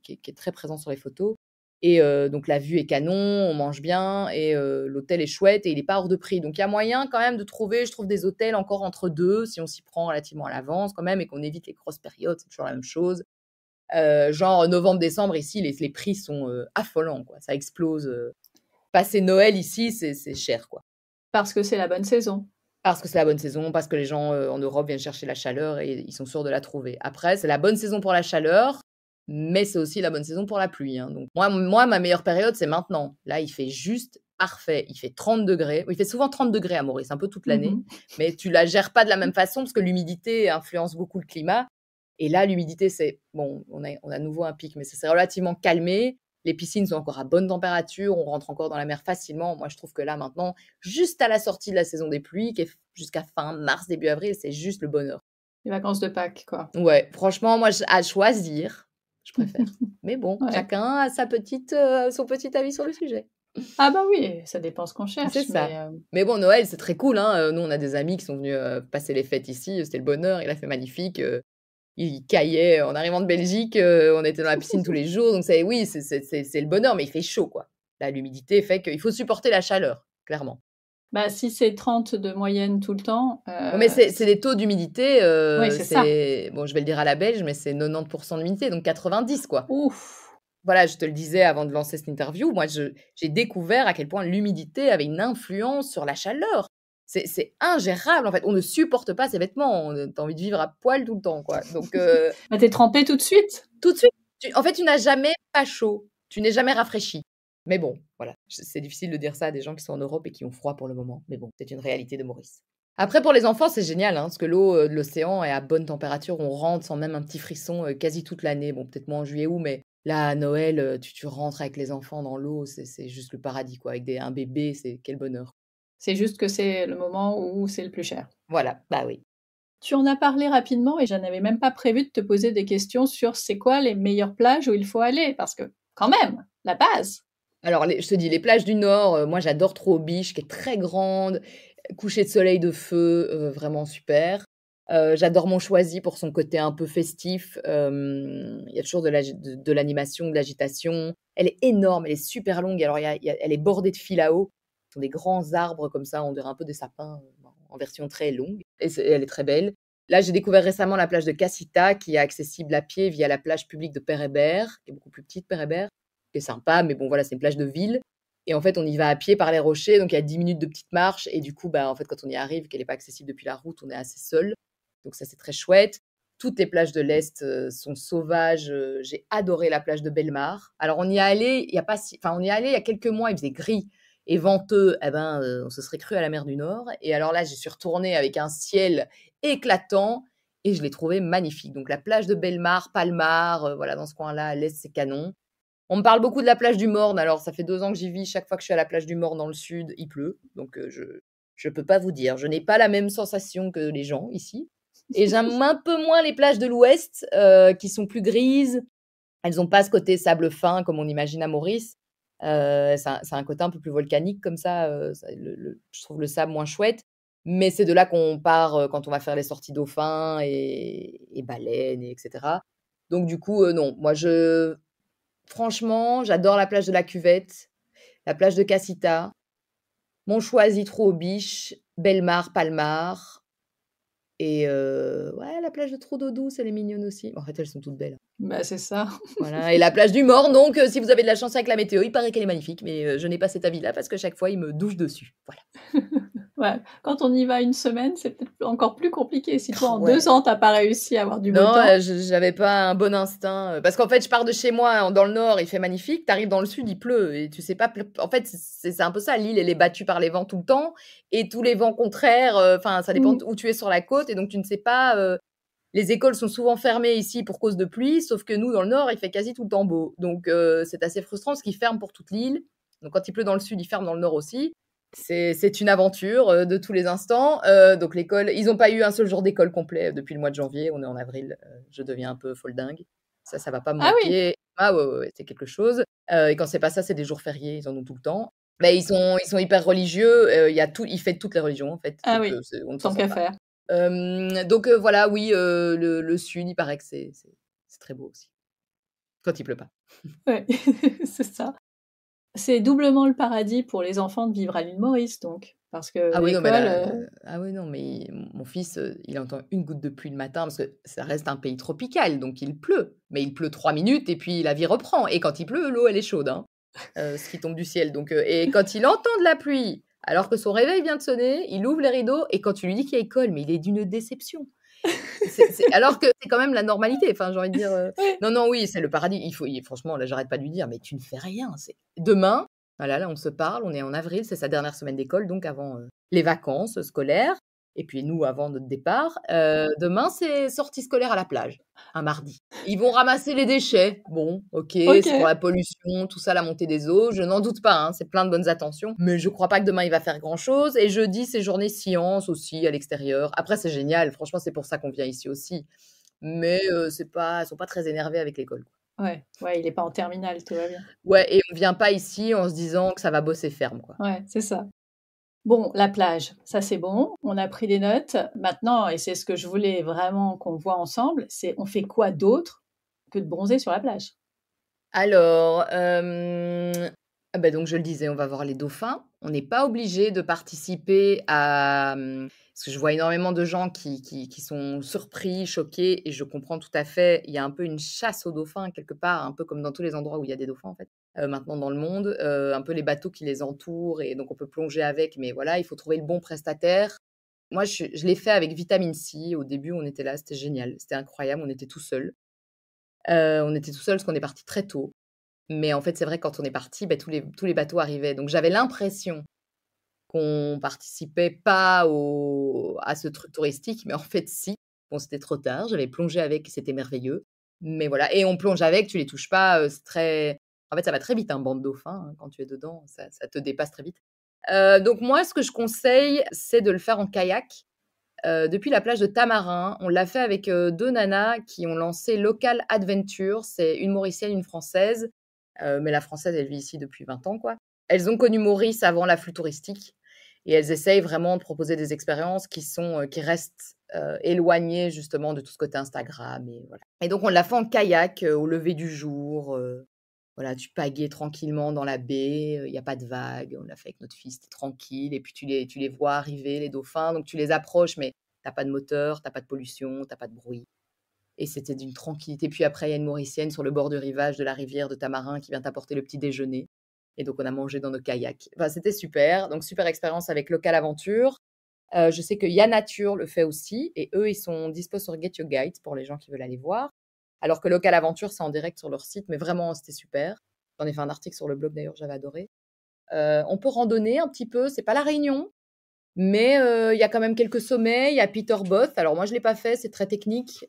qui est très présent sur les photos. Et donc la vue est canon, on mange bien, et l'hôtel est chouette, et il n'est pas hors de prix. Donc il y a moyen quand même de trouver, je trouve, des hôtels encore entre deux, si on s'y prend relativement à l'avance quand même, et qu'on évite les grosses périodes, c'est toujours la même chose. Genre novembre-décembre, ici, les prix sont affolants, quoi. Ça explose. Passer Noël ici, c'est cher, quoi. Parce que c'est la bonne saison. Parce que c'est la bonne saison, parce que les gens en Europe viennent chercher la chaleur et ils sont sûrs de la trouver. Après, c'est la bonne saison pour la chaleur, mais c'est aussi la bonne saison pour la pluie. Hein. Donc, moi, ma meilleure période, c'est maintenant. Là, il fait juste parfait. Il fait 30 degrés. Il fait souvent 30 degrés à Maurice, un peu toute l'année. Mais tu la gères pas de la même façon parce que l'humidité influence beaucoup le climat. Et là, l'humidité, c'est... Bon, on a à nouveau un pic, mais ça s'est relativement calmé. Les piscines sont encore à bonne température, on rentre encore dans la mer facilement. Moi, je trouve que là, maintenant, juste à la sortie de la saison des pluies, qui est jusqu'à fin mars, début avril, c'est juste le bonheur. Les vacances de Pâques, quoi. Ouais, franchement, moi, à choisir, je préfère. Mais bon, ouais. Chacun a son petit avis sur le sujet. Ah bah oui, ça dépend ce qu'on cherche. C'est ça. Mais bon, Noël, c'est très cool. Hein. Nous, on a des amis qui sont venus passer les fêtes ici. C'était le bonheur, il a fait magnifique. Il caillait en arrivant de Belgique, on était dans la piscine tous les jours, donc oui, c'est le bonheur, mais il fait chaud, quoi. Là, l'humidité fait qu'il faut supporter la chaleur, clairement. Bah, si c'est 30 de moyenne tout le temps... Mais c'est des taux d'humidité, oui, c'est ça. Bon, je vais le dire à la belge, mais c'est 90% d'humidité, donc 90, quoi. Ouf. Voilà, je te le disais avant de lancer cette interview, moi, j'ai découvert à quel point l'humidité avait une influence sur la chaleur. C'est ingérable, en fait. On ne supporte pas ses vêtements. T'as envie de vivre à poil tout le temps, quoi. Donc, bah, t'es trempée tout de suite. Tout de suite. En fait, tu n'as jamais pas chaud. Tu n'es jamais rafraîchi. Mais bon, voilà. C'est difficile de dire ça à des gens qui sont en Europe et qui ont froid pour le moment. Mais bon, c'est une réalité de Maurice. Après, pour les enfants, c'est génial, hein, parce que l'eau de l'océan est à bonne température. On rentre sans même un petit frisson quasi toute l'année. Bon, peut-être moins en juillet, août, mais là, à Noël, tu rentres avec les enfants dans l'eau. C'est juste le paradis, quoi. Avec un bébé, c'est quel bonheur. C'est juste que c'est le moment où c'est le plus cher. Voilà, bah oui. Tu en as parlé rapidement et je n'avais même pas prévu de te poser des questions sur c'est quoi les meilleures plages où il faut aller, parce que quand même, la base. Alors, je te dis, les plages du Nord, moi j'adore Trou aux Biches, qui est très grande, coucher de soleil de feu, vraiment super. J'adore Mont-Choisy pour son côté un peu festif. Il y a toujours de l'animation, de l'agitation. Elle est énorme, elle est super longue. Alors, elle est bordée de fils à eau. Ce sont des grands arbres comme ça, on dirait un peu des sapins en version très longue. Et elle est très belle. Là, j'ai découvert récemment la plage de Casitas, qui est accessible à pied via la plage publique de Pérébert, qui est beaucoup plus petite, Pérébert, qui est sympa, mais bon, voilà, c'est une plage de ville. Et en fait, on y va à pied par les rochers, donc il y a 10 minutes de petite marche. Et du coup, bah, en fait, quand on y arrive, qu'elle n'est pas accessible depuis la route, on est assez seul. Donc ça, c'est très chouette. Toutes les plages de l'Est sont sauvages. J'ai adoré la plage de Belle Mare. Alors, on y est allé il y a quelques mois, il faisait gris. Et venteux, eh ben, on se serait cru à la mer du Nord. Et alors là, je suis retournée avec un ciel éclatant et je l'ai trouvé magnifique. Donc la plage de Belle Mare, Palmar, voilà, dans ce coin-là, à l'est, c'est canon. On me parle beaucoup de la plage du Morne. Alors, ça fait 2 ans que j'y vis. Chaque fois que je suis à la plage du Morne dans le sud, il pleut. Donc, je peux pas vous dire. Je n'ai pas la même sensation que les gens ici. Et j'aime un peu moins les plages de l'ouest qui sont plus grises. Elles n'ont pas ce côté sable fin comme on imagine à Maurice. C'est un côté un peu plus volcanique comme ça, je trouve le sable moins chouette, mais c'est de là qu'on part quand on va faire les sorties dauphins et baleines, et etc. Donc du coup, non, moi franchement, j'adore la plage de la Cuvette, la plage de Casitas, Mont-Choisy, Trou aux Biches, Belle-Mare, Palmar, et ouais, la plage de Trou d'eau douce, elle est mignonne aussi. En fait, elles sont toutes belles. Bah, c'est ça. Voilà. Et la plage du Morne, donc, si vous avez de la chance avec la météo, il paraît qu'elle est magnifique, mais je n'ai pas cet avis-là parce que chaque fois, il me douche dessus. Voilà. Ouais. Quand on y va une semaine, c'est peut-être encore plus compliqué. Si toi, en 2 ans, t'as pas réussi à avoir du beau temps. Non, j'avais pas un bon instinct. Parce qu'en fait, je pars de chez moi dans le Nord, il fait magnifique. T'arrives dans le Sud, il pleut. Et tu sais pas. En fait, c'est un peu ça. L'île, elle est battue par les vents tout le temps. Et tous les vents contraires, ça dépend où tu es sur la côte. Et donc, tu ne sais pas. Les écoles sont souvent fermées ici pour cause de pluie, sauf que nous, dans le Nord, il fait quasi tout le temps beau. Donc, c'est assez frustrant parce qu'ils ferment pour toute l'île. Donc, quand il pleut dans le Sud, ils ferment dans le Nord aussi. C'est une aventure de tous les instants. Donc, l'école, ils n'ont pas eu un seul jour d'école complet depuis le mois de janvier. On est en avril. Je deviens un peu foldingue. Ça va pas me manquer. Ah oui, c'est quelque chose. Et quand c'est pas ça, c'est des jours fériés. Ils en ont tout le temps. Mais ils sont hyper religieux. Ils fêtent toutes les religions, en fait. Ah donc, oui, on ne tant qu'à faire. Donc, voilà, oui, le sud, il paraît que c'est très beau aussi. Quand il pleut pas. Oui, c'est ça. C'est doublement le paradis pour les enfants de vivre à l'île Maurice, donc. Parce que non, mais mon fils, il entend une goutte de pluie le matin, parce que ça reste un pays tropical, donc il pleut. Mais il pleut 3 minutes, et puis la vie reprend. Et quand il pleut, l'eau, elle est chaude, hein, ce qui tombe du ciel. Donc, et quand il entend de la pluie, alors que son réveil vient de sonner, il ouvre les rideaux, et quand tu lui dis qu'il y a école, mais il est d'une déception. Alors que c'est quand même la normalité. Enfin, j'ai envie de dire... Non, oui, c'est le paradis. Franchement, là, j'arrête pas de lui dire, mais tu ne fais rien. Demain... Voilà, là, on se parle, on est en avril, c'est sa dernière semaine d'école, donc avant les vacances scolaires, et puis nous, avant notre départ. Demain, c'est sortie scolaire à la plage, un mardi. Ils vont ramasser les déchets. Bon, ok, c'est pour la pollution, tout ça, la montée des eaux, je n'en doute pas, hein, c'est plein de bonnes attentions. Mais je ne crois pas que demain, il va faire grand-chose. Et jeudi, c'est journée science aussi, à l'extérieur. Après, c'est génial, franchement, c'est pour ça qu'on vient ici aussi. Mais ils ne sont pas très énervés avec l'école, quoi. Ouais, il n'est pas en terminale, tout va bien. Ouais, et on ne vient pas ici en se disant que ça va bosser ferme, quoi. Ouais, c'est ça. Bon, la plage, ça c'est bon, on a pris des notes. Maintenant, et c'est ce que je voulais vraiment qu'on voit ensemble, c'est on fait quoi d'autre que de bronzer sur la plage? Alors, donc je le disais, on va voir les dauphins. On n'est pas obligé de participer à... Parce que je vois énormément de gens qui sont surpris, choqués, et je comprends tout à fait. Il y a un peu une chasse aux dauphins, quelque part, un peu comme dans tous les endroits où il y a des dauphins, en fait, maintenant dans le monde. Un peu les bateaux qui les entourent, et donc on peut plonger avec, mais voilà, il faut trouver le bon prestataire. Moi, je l'ai fait avec Vitamine C. Au début, on était là, c'était génial, c'était incroyable, on était tout seul. Parce qu'on est parti très tôt. Mais en fait, c'est vrai, quand on est parti, tous les bateaux arrivaient. Donc, j'avais l'impression qu'on participait pas à ce truc touristique, mais en fait, si. Bon, c'était trop tard, j'avais plongé avec, c'était merveilleux. Mais voilà, et on plonge avec, tu les touches pas, c'est très... En fait, ça va très vite, un banc de dauphins, hein, quand tu es dedans, ça te dépasse très vite. Donc, moi, ce que je conseille, c'est de le faire en kayak. Depuis la plage de Tamarin, on l'a fait avec deux nanas qui ont lancé Local Adventure. C'est une Mauricienne, une Française. Mais la Française, elle vit ici depuis 20 ans, quoi. Elles ont connu Maurice avant l'afflux touristique. Et elles essayent vraiment de proposer des expériences qui restent éloignées justement de tout ce côté Instagram. Et, voilà. Et donc, on l'a fait en kayak au lever du jour. Voilà, tu pagaies tranquillement dans la baie. Il n'y a pas de vagues. On l'a fait avec notre fils, t'es tranquille. Et puis, tu les vois arriver, les dauphins. Donc, tu les approches, mais t'as pas de moteur, t'as pas de pollution, t'as pas de bruit. Et c'était d'une tranquillité. Puis après, il y a une Mauricienne sur le bord du rivage de la rivière de Tamarin qui vient t'apporter le petit déjeuner. Et donc, on a mangé dans nos kayaks. Enfin, c'était super. Donc, super expérience avec Local Aventure. Je sais que Ya Nature le fait aussi. Et eux, ils sont dispo sur Get Your Guide pour les gens qui veulent aller voir. Alors que Local Aventure, c'est en direct sur leur site. Mais vraiment, c'était super. J'en ai fait un article sur le blog, d'ailleurs, j'avais adoré. On peut randonner un petit peu. C'est pas La Réunion. Mais il y a quand même quelques sommets. Il y a Peterboth. Alors, moi, je ne l'ai pas fait. C'est très technique.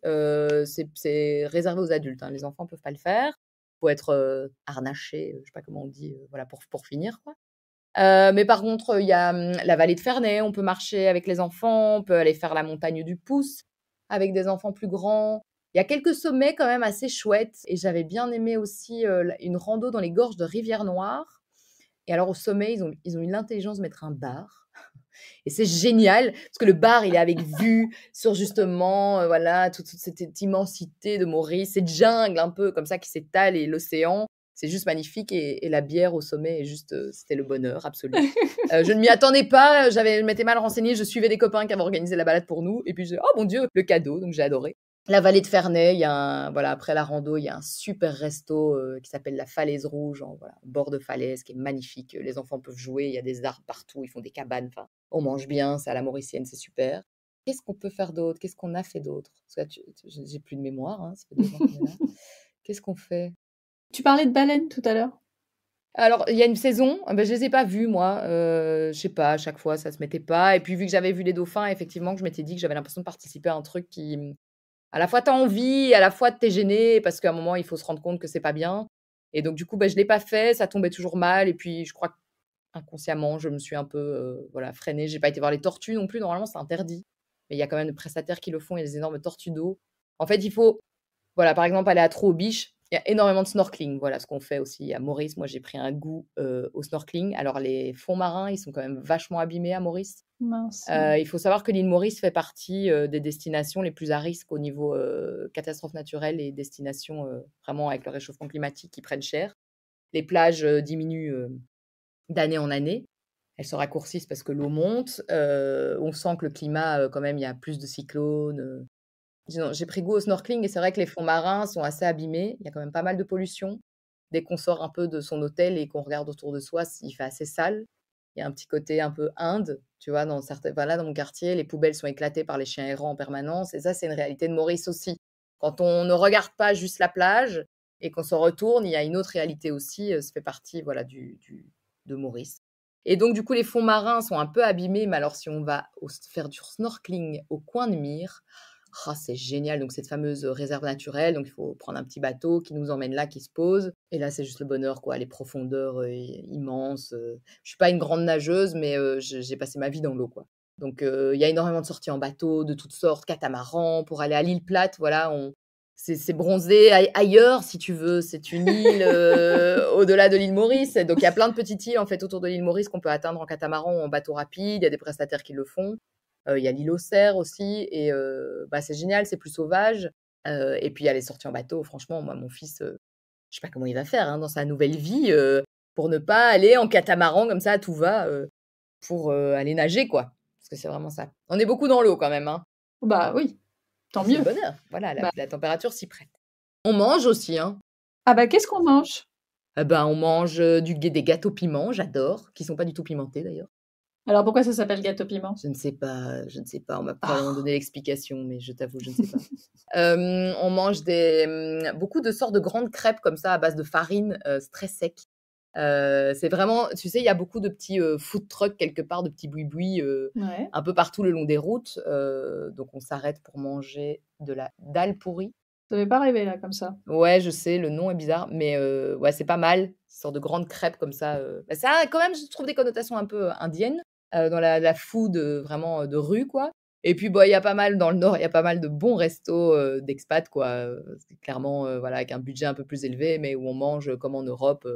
C'est réservé aux adultes, hein. Les enfants ne peuvent pas le faire. Faut être harnaché, je ne sais pas comment on dit, voilà, pour finir, quoi. Mais par contre, il y a la vallée de Ferney, on peut marcher avec les enfants, on peut aller faire la montagne du Pouce avec des enfants plus grands. Il y a quelques sommets quand même assez chouettes, et j'avais bien aimé aussi une rando dans les gorges de Rivière-Noire. Et alors au sommet, ils ont eu l'intelligence de mettre un bar. Et c'est génial, parce que le bar, il est avec vue sur justement voilà, toute cette immensité de Maurice, cette jungle un peu comme ça qui s'étale et l'océan. C'est juste magnifique, et la bière au sommet est juste, c'était le bonheur absolu. Je ne m'y attendais pas, je m'étais mal renseignée, je suivais des copains qui avaient organisé la balade pour nous, et puis j'ai oh mon Dieu, le cadeau, donc j'ai adoré. La vallée de Ferney, voilà, après la rando, il y a un super resto qui s'appelle la Falaise Rouge, voilà, bord de falaise, qui est magnifique. Les enfants peuvent jouer, il y a des arbres partout, ils font des cabanes. Enfin, on mange bien, c'est à la Mauricienne, c'est super. Qu'est-ce qu'on peut faire d'autre? Qu'est-ce qu'on a fait d'autre? Parce que j'ai plus de mémoire, hein, ça fait 2 ans qu'on est là. Qu'est-ce qu'on fait? Tu parlais de baleines tout à l'heure. Alors, il y a une saison, je les ai pas vues, moi. Je sais pas, à chaque fois, ça se mettait pas. Et puis, vu que j'avais vu les dauphins, effectivement, je m'étais dit que j'avais l'impression de participer à un truc qui... À la fois, t'as envie, à la fois, t'es gêné, parce qu'à un moment, il faut se rendre compte que c'est pas bien. Et donc, du coup, je l'ai pas fait, ça tombait toujours mal. Et puis, je crois qu'inconsciemment, je me suis un peu freinée. J'ai pas été voir les tortues non plus. Normalement, c'est interdit. Mais il y a quand même des prestataires qui le font. Il y a des énormes tortues d'eau. En fait, il faut, par exemple, aller à Trou aux Biches. Il y a énormément de snorkeling, voilà ce qu'on fait aussi à Maurice. Moi, j'ai pris un goût au snorkeling. Alors, les fonds marins, ils sont quand même vachement abîmés à Maurice. Mince. Il faut savoir que l'île Maurice fait partie des destinations les plus à risque au niveau catastrophes naturelles et destinations vraiment avec le réchauffement climatique qui prennent cher. Les plages diminuent d'année en année. Elles se raccourcissent parce que l'eau monte. On sent que le climat, quand même, il y a plus de cyclones. J'ai pris goût au snorkeling et c'est vrai que les fonds marins sont assez abîmés. Il y a quand même pas mal de pollution. Dès qu'on sort un peu de son hôtel et qu'on regarde autour de soi, il fait assez sale. Il y a un petit côté un peu Inde, tu vois, dans certains... Enfin, là, dans mon quartier, les poubelles sont éclatées par les chiens errants en permanence. Et ça, c'est une réalité de Maurice aussi. Quand on ne regarde pas juste la plage et qu'on s'en retourne, il y a une autre réalité aussi. Ça fait partie, voilà, de Maurice. Et donc, du coup, les fonds marins sont un peu abîmés. Mais alors, si on va faire du snorkeling au Coin de Mire, oh, c'est génial. Donc, cette fameuse réserve naturelle. Donc, il faut prendre un petit bateau qui nous emmène là, qui se pose. Et là, c'est juste le bonheur, quoi. Les profondeurs immenses. Je suis pas une grande nageuse, mais j'ai passé ma vie dans l'eau, quoi. Donc, il y a énormément de sorties en bateau, de toutes sortes, catamarans, pour aller à l'île Plate. Voilà, c'est bronzé ailleurs, si tu veux. C'est une île au-delà de l'île Maurice. Donc, il y a plein de petites îles, en fait, autour de l'île Maurice qu'on peut atteindre en catamaran ou en bateau rapide. Il y a des prestataires qui le font. Il y a l'île aux cerfs aussi, et c'est génial, c'est plus sauvage. Et puis, il y a les sorties en bateau. Franchement, moi, mon fils, je ne sais pas comment il va faire dans sa nouvelle vie pour ne pas aller en catamaran comme ça, à tout va, pour aller nager, quoi. Parce que c'est vraiment ça. On est beaucoup dans l'eau quand même. Bah oui, tant mieux. C'est le bonheur, voilà, la température s'y prête. On mange aussi. Ah bah, qu'est-ce qu'on mange ? On mange des gâteaux piments, j'adore, qui ne sont pas du tout pimentés d'ailleurs. Alors, pourquoi ça s'appelle gâteau piment ? Je ne sais pas. On m'a probablement donné l'explication, mais je t'avoue, je ne sais pas. On mange beaucoup de sortes de grandes crêpes comme ça, à base de farine, c'est très sec. C'est vraiment, tu sais, il y a beaucoup de petits food trucks quelque part, de petits boui-boui un peu partout le long des routes. Donc, on s'arrête pour manger de la dalle pourrie. Ça ne m'est pas rêvé, là, comme ça. Ouais, je sais, le nom est bizarre, mais c'est pas mal. Une sorte de grande crêpe comme ça. Ça, quand même, je trouve des connotations un peu indiennes. Dans la food vraiment de rue, quoi. Et puis, il y a pas mal, dans le Nord, il y a pas mal de bons restos d'expats, quoi. Clairement, avec un budget un peu plus élevé, mais où on mange, comme en Europe,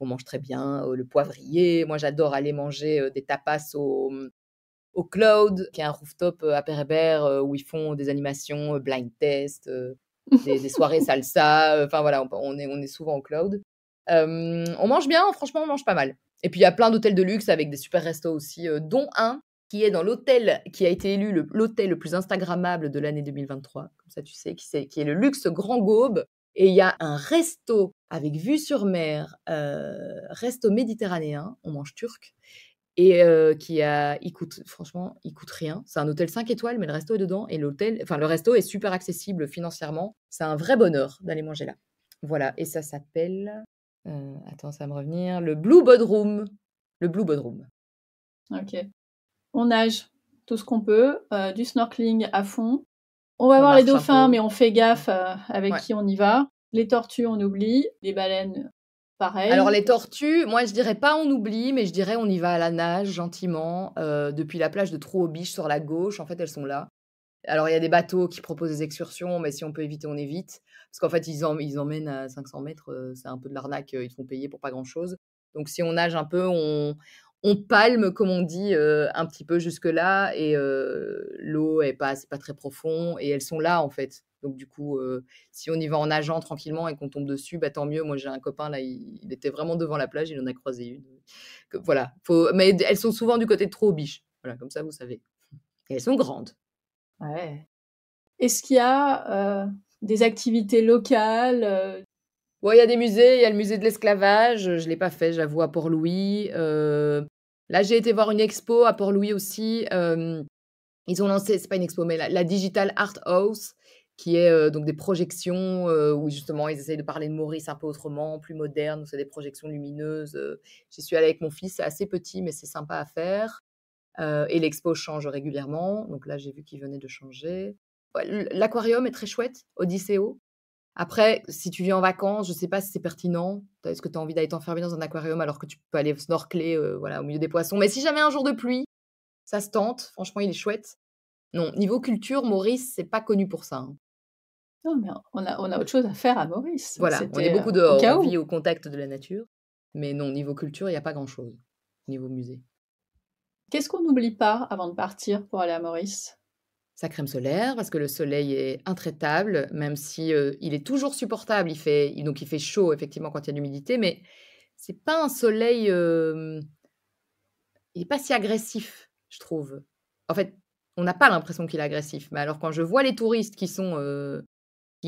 on mange très bien le poivrier. Moi, j'adore aller manger des tapas au Cloud, qui est un rooftop à Pérébert, où ils font des animations, blind test, des soirées salsa. Enfin, voilà, on est souvent au Cloud. On mange bien, franchement, on mange pas mal. Et puis, il y a plein d'hôtels de luxe avec des super restos aussi, dont un qui est dans l'hôtel qui a été élu l'hôtel le plus Instagrammable de l'année 2023. Comme ça, tu sais, qui est le luxe Grand Gaube. Et il y a un resto avec vue sur mer, resto méditerranéen, on mange turc. Et franchement, il coûte rien. C'est un hôtel 5 étoiles, mais le resto est dedans. Et le resto est super accessible financièrement. C'est un vrai bonheur d'aller manger là. Voilà, et ça s'appelle... attends, ça va me revenir. Le Blue Bedroom. Ok. On nage tout ce qu'on peut, du snorkeling à fond. On va voir les dauphins, mais on fait gaffe avec qui on y va. Les tortues, on oublie. Les baleines, pareil. Alors les tortues, moi je dirais pas on oublie, mais je dirais on y va à la nage gentiment depuis la plage de Trou aux Biches sur la gauche. En fait, elles sont là. Alors, il y a des bateaux qui proposent des excursions, mais si on peut éviter, on évite. Parce qu'en fait, ils emmènent à 500 mètres, c'est un peu de l'arnaque, ils font payer pour pas grand-chose. Donc, si on nage un peu, on palme, comme on dit, un petit peu jusque-là, et l'eau, c'est pas très profond, et elles sont là, en fait. Donc, du coup, si on y va en nageant tranquillement et qu'on tombe dessus, tant mieux. Moi, j'ai un copain, là, il était vraiment devant la plage, il en a croisé une. Voilà. Mais elles sont souvent du côté de Trou aux Biches. Voilà, comme ça, vous savez. Et elles sont grandes. Ouais. Est-ce qu'il y a des activités locales Ouais, il y a des musées. Il y a le musée de l'esclavage. Je ne l'ai pas fait, j'avoue, à Port-Louis. Là, j'ai été voir une expo à Port-Louis aussi. Ils ont lancé, c'est pas une expo, mais la Digital Art House, qui est donc des projections où justement ils essayent de parler de Maurice un peu autrement, plus moderne. C'est des projections lumineuses. J'y suis allée avec mon fils, c'est assez petit, mais c'est sympa à faire. Et l'expo change régulièrement. Donc là, j'ai vu qu'il venait de changer. L'aquarium est très chouette, Odysseo. Après, si tu viens en vacances, je ne sais pas si c'est pertinent. Est-ce que tu as envie d'aller t'enfermer dans un aquarium alors que tu peux aller snorkeler au milieu des poissons? Mais si jamais un jour de pluie, ça se tente. Franchement, il est chouette. Non, niveau culture, Maurice, c'est pas connu pour ça. Non, mais on a autre chose à faire à Maurice. Voilà, c'était, on est beaucoup dehors, on vit au contact de la nature. Mais non, niveau culture, il n'y a pas grand-chose, niveau musée. Qu'est-ce qu'on n'oublie pas avant de partir pour aller à Maurice ? Sa crème solaire, parce que le soleil est intraitable, même si il est toujours supportable. Donc il fait chaud, effectivement, quand il y a de l'humidité, mais c'est pas un soleil... il n'est pas si agressif, je trouve. En fait, on n'a pas l'impression qu'il est agressif. Mais alors, quand je vois les touristes qui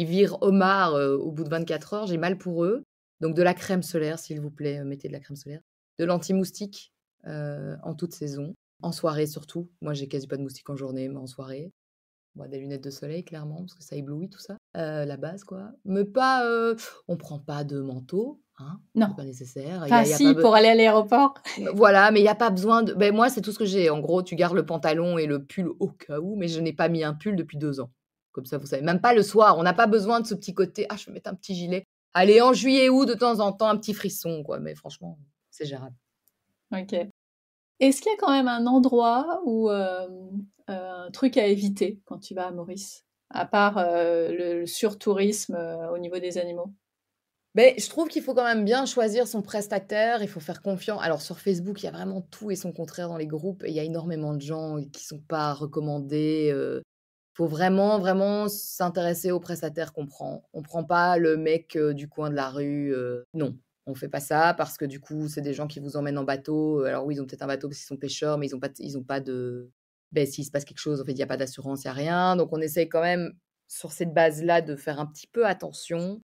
virent homard au bout de 24 heures, j'ai mal pour eux. Donc, de la crème solaire, s'il vous plaît, mettez de la crème solaire. De l'anti-moustique en toute saison. En soirée, surtout. Moi, j'ai quasi pas de moustiques en journée, mais en soirée. Bon, des lunettes de soleil, clairement, parce que ça éblouit tout ça. La base, quoi. Mais pas... on prend pas de manteau. Hein, non. C'est pas nécessaire. Enfin, pour aller à l'aéroport. Voilà, mais il n'y a pas besoin de... Ben, moi, c'est tout ce que j'ai. En gros, tu gardes le pantalon et le pull au cas où, mais je n'ai pas mis un pull depuis 2 ans. Comme ça, vous savez. Même pas le soir. On n'a pas besoin de ce petit côté. Ah, je vais mettre un petit gilet. Allez, en juillet ou de temps en temps, un petit frisson, quoi. Mais franchement, c'est gérable. Ok. Est-ce qu'il y a quand même un endroit ou un truc à éviter quand tu vas à Maurice, à part le surtourisme au niveau des animaux? Mais je trouve qu'il faut quand même bien choisir son prestataire, il faut faire confiance. Alors sur Facebook, il y a vraiment tout et son contraire dans les groupes. Il y a énormément de gens qui ne sont pas recommandés. Il faut vraiment, vraiment s'intéresser aux prestataires qu'on prend. On ne prend pas le mec du coin de la rue. Non, on ne fait pas ça parce que du coup, c'est des gens qui vous emmènent en bateau. Alors oui, ils ont peut-être un bateau parce qu'ils sont pêcheurs, mais ils n'ont pas de... Ben, s'il se passe quelque chose, en fait, il n'y a pas d'assurance, il n'y a rien. Donc on essaye quand même, sur cette base-là, de faire un petit peu attention.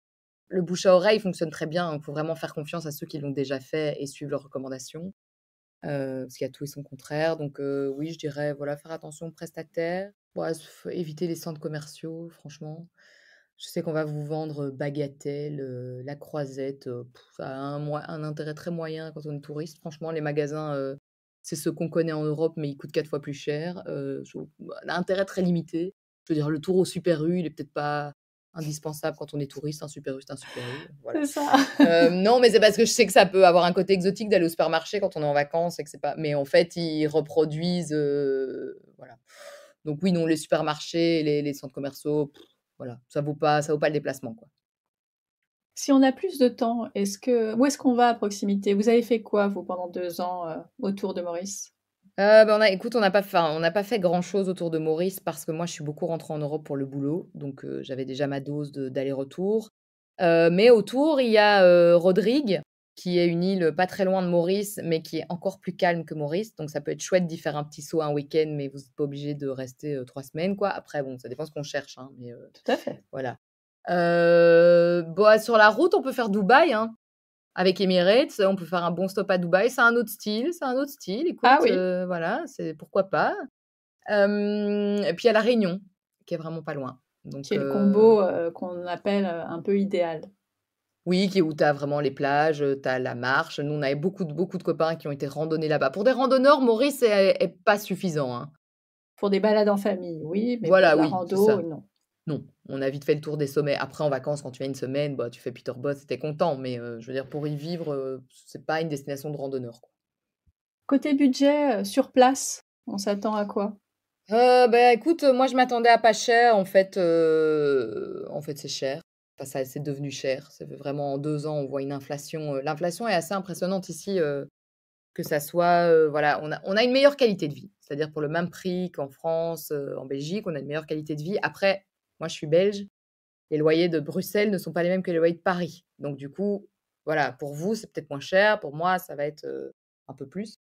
Le bouche à oreille fonctionne très bien. Il faut vraiment faire confiance à ceux qui l'ont déjà fait et suivre leurs recommandations. Parce qu'il y a tout et son contraire. Donc oui, je dirais, voilà, faire attention aux prestataires. Ouais, éviter les centres commerciaux, franchement. Je sais qu'on va vous vendre bagatelle, la croisette. Ça a un intérêt très moyen quand on est touriste. Franchement, les magasins, c'est ceux qu'on connaît en Europe, mais ils coûtent 4 fois plus cher. Un intérêt très limité. Je veux dire, le tour au Super U, il n'est peut-être pas... indispensable quand on est touriste, un Super U, c'est un Super U. Voilà. C'est ça. Non, mais c'est parce que je sais que ça peut avoir un côté exotique d'aller au supermarché quand on est en vacances et que c'est pas. Mais en fait, ils reproduisent, voilà. Donc oui, non, les supermarchés, les centres commerciaux, voilà, ça vaut pas le déplacement, quoi. Si on a plus de temps, où est-ce qu'on va à proximité ? Vous avez fait quoi vous pendant 2 ans autour de Maurice ? On n'a pas fait grand-chose autour de Maurice parce que moi, je suis beaucoup rentrée en Europe pour le boulot. Donc, j'avais déjà ma dose d'aller-retour. Mais autour, il y a Rodrigue, qui est une île pas très loin de Maurice, mais qui est encore plus calme que Maurice. Donc, ça peut être chouette d'y faire un petit saut un week-end, mais vous n'êtes pas obligé de rester 3 semaines, quoi. Après, bon, ça dépend ce qu'on cherche. Hein, mais, tout à fait. Voilà. Sur la route, on peut faire Dubaï, hein. Avec Emirates, on peut faire un bon stop à Dubaï. C'est un autre style. Écoute, voilà, c'est pourquoi pas. Et puis, il y a La Réunion, qui est vraiment pas loin. Donc, qui est le combo qu'on appelle un peu idéal. Oui, où tu as vraiment les plages, tu as la marche. Nous, on avait beaucoup de copains qui ont été randonnés là-bas. Pour des randonneurs, Maurice n'est pas suffisant. Hein. Pour des balades en famille, oui. Mais voilà, pour la rando, non. Non, on a vite fait le tour des sommets. Après, en vacances, quand tu as une semaine, tu fais Peterborough, t'es content. Mais je veux dire, pour y vivre, c'est pas une destination de randonneur, quoi. Côté budget, sur place, on s'attend à quoi ? Écoute, moi, je m'attendais à pas cher. En fait, c'est cher. Enfin, ça, c'est devenu cher. Ça fait vraiment en 2 ans, on voit une inflation. L'inflation est assez impressionnante ici, que ça soit... voilà, on a une meilleure qualité de vie. C'est-à-dire pour le même prix qu'en France, en Belgique, on a une meilleure qualité de vie. Après... Moi, je suis belge. Les loyers de Bruxelles ne sont pas les mêmes que les loyers de Paris. Donc, du coup, voilà, pour vous, c'est peut-être moins cher. Pour moi, ça va être un peu plus.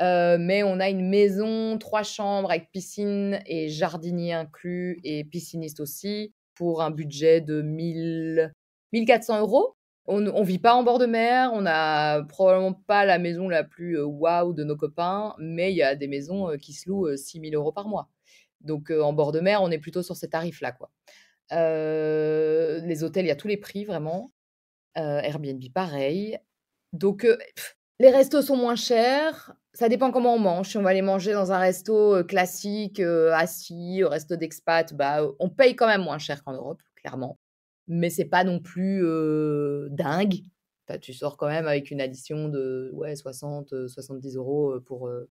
Mais on a une maison, 3 chambres avec piscine et jardinier inclus et pisciniste aussi pour un budget de 1400 €. On ne vit pas en bord de mer. On n'a probablement pas la maison la plus wow de nos copains. Mais il y a des maisons qui se louent 6000 € par mois. Donc, en bord de mer, on est plutôt sur ces tarifs-là, quoi. Les hôtels, il y a tous les prix, vraiment. Airbnb, pareil. Donc, les restos sont moins chers. Ça dépend comment on mange. Si on va aller manger dans un resto classique, assis, au resto d'expat, on paye quand même moins cher qu'en Europe, clairement. Mais c'est pas non plus dingue. Enfin, tu sors quand même avec une addition de 60-70 €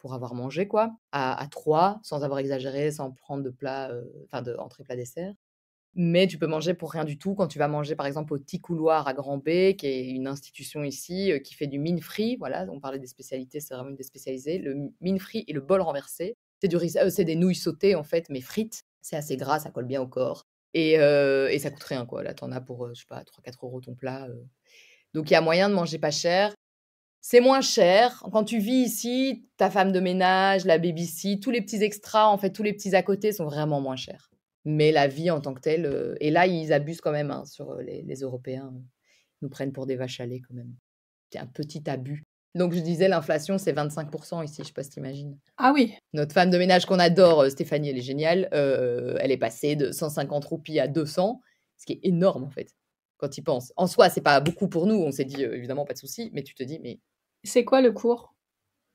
pour avoir mangé, quoi, à 3, sans avoir exagéré, sans prendre de plat, enfin, de entrée, plat, dessert. Mais tu peux manger pour rien du tout quand tu vas manger, par exemple, au Petit Couloir à Grand Bay, qui est une institution ici qui fait du mine free. Voilà, on parlait des spécialités, c'est vraiment une des spécialisées. Le mine free et le bol renversé, c'est des nouilles sautées, en fait, mais frites. C'est assez gras, ça colle bien au corps. Et ça coûte rien, quoi. Là, t'en as pour, je sais pas, 3-4 € ton plat. Donc, il y a moyen de manger pas cher. C'est moins cher. Quand tu vis ici, ta femme de ménage, la baby-sit, tous les petits extras, en fait, tous les petits à côté sont vraiment moins chers. Mais la vie en tant que telle... et là, ils abusent quand même hein, sur les Européens. Ils nous prennent pour des vaches à lait quand même. C'est un petit abus. Donc, je disais, l'inflation, c'est 25% ici. Je ne sais pas si tu imagines. Ah oui. Notre femme de ménage qu'on adore, Stéphanie, elle est géniale. Elle est passée de 150 roupies à 200, ce qui est énorme en fait, quand ils pensent. En soi, ce n'est pas beaucoup pour nous. On s'est dit, évidemment, pas de souci. Mais tu te dis, mais... C'est quoi le cours ?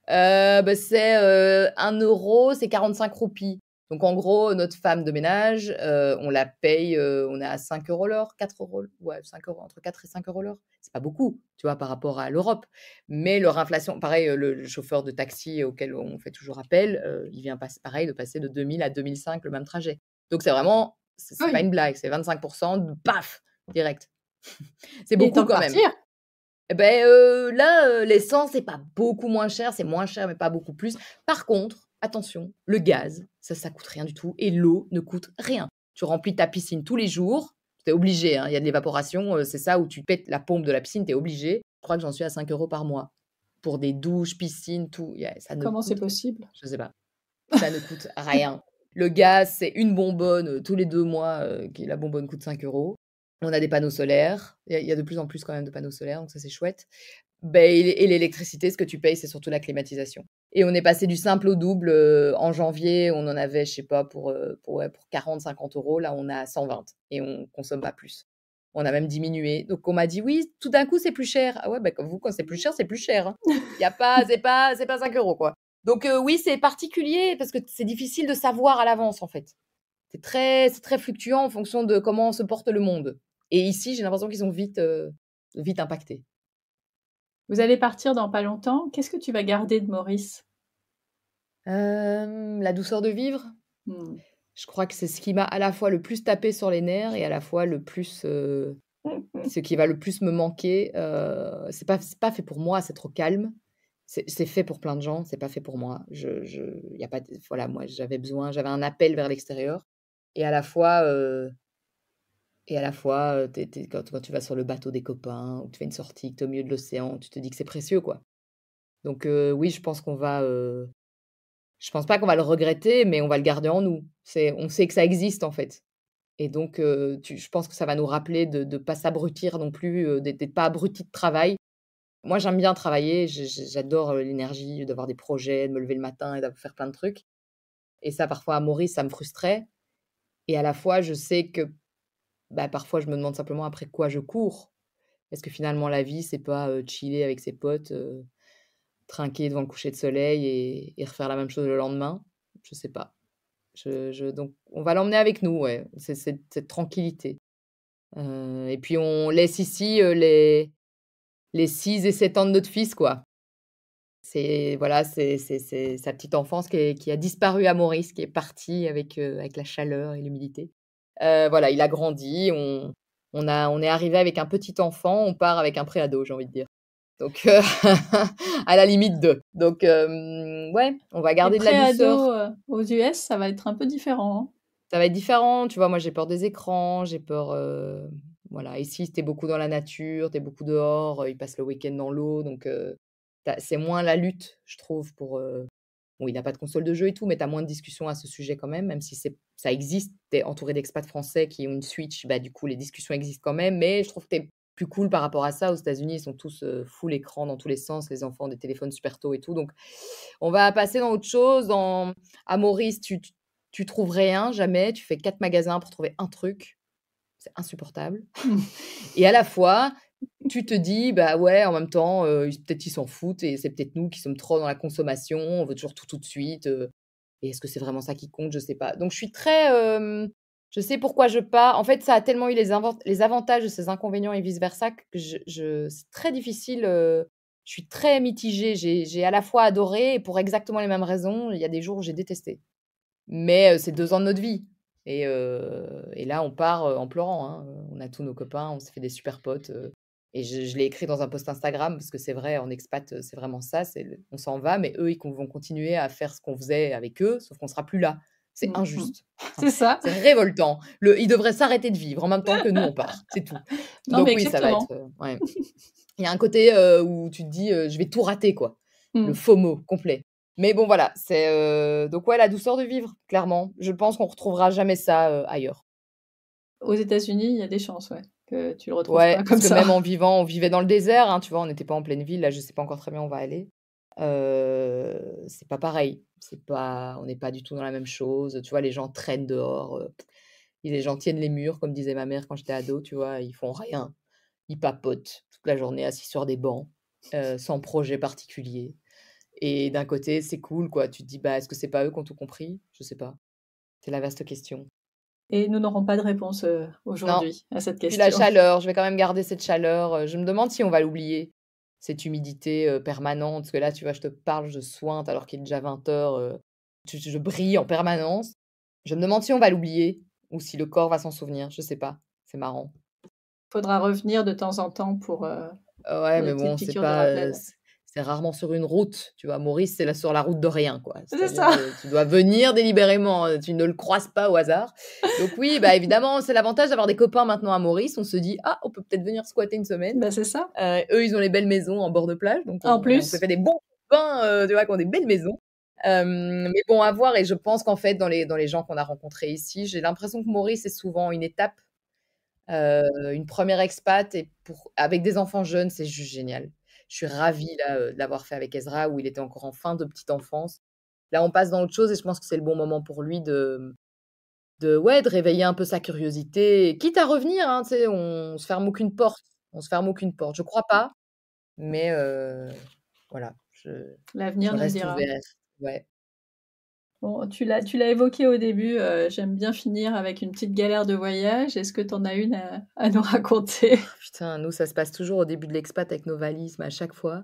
C'est 1 €, c'est 45 roupies. Donc, en gros, notre femme de ménage, on la paye, on est à 5 € l'heure, 4 €, ouais, 5 €, entre 4 et 5 € l'heure. C'est pas beaucoup, tu vois, par rapport à l'Europe. Mais leur inflation, pareil, le chauffeur de taxi auquel on fait toujours appel, il vient pareil de passer de 2000 à 2005 le même trajet. Donc, c'est vraiment, c'est oui. Pas une blague, c'est 25%, paf, direct. C'est beaucoup quand même. L'essence, c'est pas beaucoup moins cher, c'est moins cher, mais pas beaucoup plus. Par contre, attention, le gaz, ça coûte rien du tout et l'eau ne coûte rien. Tu remplis ta piscine tous les jours, t'es obligé, hein, y a de l'évaporation, c'est ça où tu pètes la pompe de la piscine, t'es obligé. Je crois que j'en suis à 5 € par mois pour des douches, piscines, tout. Comment c'est possible ? Je sais pas. Ça ne coûte rien. Le gaz, c'est une bonbonne tous les 2 mois, la bonbonne coûte 5 €. On a des panneaux solaires. Il y a de plus en plus quand même de panneaux solaires, donc ça, c'est chouette. Et l'électricité, ce que tu payes, c'est surtout la climatisation. Et on est passé du simple au double. En janvier, on en avait, je sais pas, pour 40-50 €. Là, on a 120 et on consomme pas plus. On a même diminué. Donc, on m'a dit, oui, tout d'un coup, c'est plus cher. Ah ouais, quand c'est plus cher, c'est plus cher. Hein. Y a pas, c'est pas 5 €, quoi. Donc, oui, c'est particulier parce que c'est difficile de savoir à l'avance, en fait. C'est très fluctuant en fonction de comment se porte le monde. Et ici, j'ai l'impression qu'ils sont vite impactés. Vous allez partir dans pas longtemps. Qu'est-ce que tu vas garder de Maurice ? La douceur de vivre. Je crois que c'est ce qui m'a à la fois le plus tapé sur les nerfs et à la fois le plus... ce qui va le plus me manquer. C'est pas fait pour moi, c'est trop calme. C'est fait pour plein de gens, c'est pas fait pour moi. Moi, j'avais un appel vers l'extérieur. Et à la fois... quand tu vas sur le bateau des copains, ou tu fais une sortie, que tu es au milieu de l'océan, tu te dis que c'est précieux, quoi. Donc oui, je pense qu'on va... je pense pas qu'on va le regretter, mais on va le garder en nous. On sait que ça existe, en fait. Et donc, je pense que ça va nous rappeler de ne pas s'abrutir non plus, d'être pas abruti de travail. Moi, j'aime bien travailler, j'adore l'énergie, d'avoir des projets, de me lever le matin et de faire plein de trucs. Et ça, parfois, à Maurice, ça me frustrait. Et à la fois, je sais que parfois, je me demande simplement après quoi je cours. Parce que finalement, la vie, c'est pas chiller avec ses potes, trinquer devant le coucher de soleil et refaire la même chose le lendemain. Je sais pas. Donc, on va l'emmener avec nous, ouais. C'est cette tranquillité. Et puis, on laisse ici les 6 et 7 ans de notre fils, quoi. C'est sa petite enfance qui a disparu à Maurice, qui est partie avec la chaleur et l'humidité. Il a grandi, on est arrivé avec un petit enfant, on part avec un pré-ado, j'ai envie de dire. Donc, à la limite d'eux. Donc, on va garder de la douceur. Pré-ado aux US, ça va être un peu différent. Hein. Ça va être différent, tu vois, moi j'ai peur des écrans, j'ai peur... Ici, t'es beaucoup dans la nature, t'es beaucoup dehors, ils passent le week-end dans l'eau, donc c'est moins la lutte, je trouve, pour... Bon, il n'a pas de console de jeu et tout, mais tu as moins de discussions à ce sujet quand même si ça existe. Tu es entouré d'expats français qui ont une Switch, du coup, les discussions existent quand même, mais je trouve que tu es plus cool par rapport à ça. Aux États-Unis, ils sont tous full écran dans tous les sens, les enfants, des téléphones super tôt et tout. Donc, on va passer dans autre chose. À Maurice, tu trouves rien, jamais. Tu fais 4 magasins pour trouver un truc. C'est insupportable. Et à la fois... Tu te dis, en même temps, peut-être ils s'en foutent et c'est peut-être nous qui sommes trop dans la consommation, on veut toujours tout de suite. Et est-ce que c'est vraiment ça qui compte ? Je sais pas. Donc, je suis très... je sais pourquoi je pars. En fait, ça a tellement eu les avantages de ses inconvénients et vice-versa que c'est très difficile. Je suis très mitigée. J'ai à la fois adoré et pour exactement les mêmes raisons, il y a des jours où j'ai détesté. Mais c'est 2 ans de notre vie. Et là, on part en pleurant. Hein. On a tous nos copains, on s'est fait des super potes. Et je l'ai écrit dans un post Instagram, parce que c'est vrai, en expat, c'est vraiment ça. On s'en va, mais eux, ils vont continuer à faire ce qu'on faisait avec eux, sauf qu'on ne sera plus là. C'est injuste. C'est ça. C'est révoltant. Ils devraient s'arrêter de vivre en même temps que nous, on part. C'est tout. Non, donc oui, exactement. Ça va être... ouais. Il y a un côté où tu te dis, je vais tout rater, quoi. Le FOMO complet. Mais bon, voilà. C'est, donc, ouais, la douceur de vivre, clairement. Je pense qu'on ne retrouvera jamais ça ailleurs. Aux États-Unis, il y a des chances, ouais, que tu le retrouves pas comme ça. Même en vivant, on vivait dans le désert, hein, tu vois, on n'était pas en pleine ville. Là, je ne sais pas encore très bien où on va aller. C'est pas pareil. C'est pas, on n'est pas du tout dans la même chose. Tu vois, les gens traînent dehors. Les gens tiennent les murs, comme disait ma mère quand j'étais ado, tu vois. Ils font rien. Ils papotent toute la journée assis sur des bancs, sans projet particulier. Et d'un côté, c'est cool, quoi. Tu te dis, bah, est-ce que c'est pas eux qui ont tout compris? Je sais pas. C'est la vaste question. Et nous n'aurons pas de réponse aujourd'hui à cette question. Puis la chaleur, je vais quand même garder cette chaleur. Je me demande si on va l'oublier. Cette humidité permanente, parce que là, tu vois, je te parle, je sointe, alors qu'il est déjà 20h, je brille en permanence. Je me demande si on va l'oublier, ou si le corps va s'en souvenir, je sais pas, c'est marrant. Faudra revenir de temps en temps pour... ouais, mais bon, c'est pas... c'est rarement sur une route, tu vois, Maurice, c'est là sur la route de rien, quoi. C'est ça. Tu dois venir délibérément, tu ne le croises pas au hasard. Donc oui, bah évidemment, c'est l'avantage d'avoir des copains maintenant à Maurice. On se dit, ah, on peut peut-être venir squatter une semaine. Bah c'est ça. Eux, ils ont les belles maisons en bord de plage, donc en plus, on se fait des bons copains, tu vois, qui ont des belles maisons. Mais bon, à voir. Et je pense qu'en fait, dans les gens qu'on a rencontrés ici, j'ai l'impression que Maurice est souvent une étape, une première expat, et avec des enfants jeunes, c'est juste génial. Je suis ravie là, de l'avoir fait avec Ezra, où il était encore en fin de petite enfance. Là, on passe dans autre chose et je pense que c'est le bon moment pour lui de réveiller un peu sa curiosité. Quitte à revenir, hein, tu sais, on se ferme aucune porte. On se ferme aucune porte. Je crois pas, mais voilà. L'avenir nous dira. Ouais. Bon, tu l'as évoqué au début, j'aime bien finir avec une petite galère de voyage. Est-ce que tu en as une à nous raconter? Putain, nous, ça se passe toujours au début de l'expat avec nos valises, mais à chaque fois.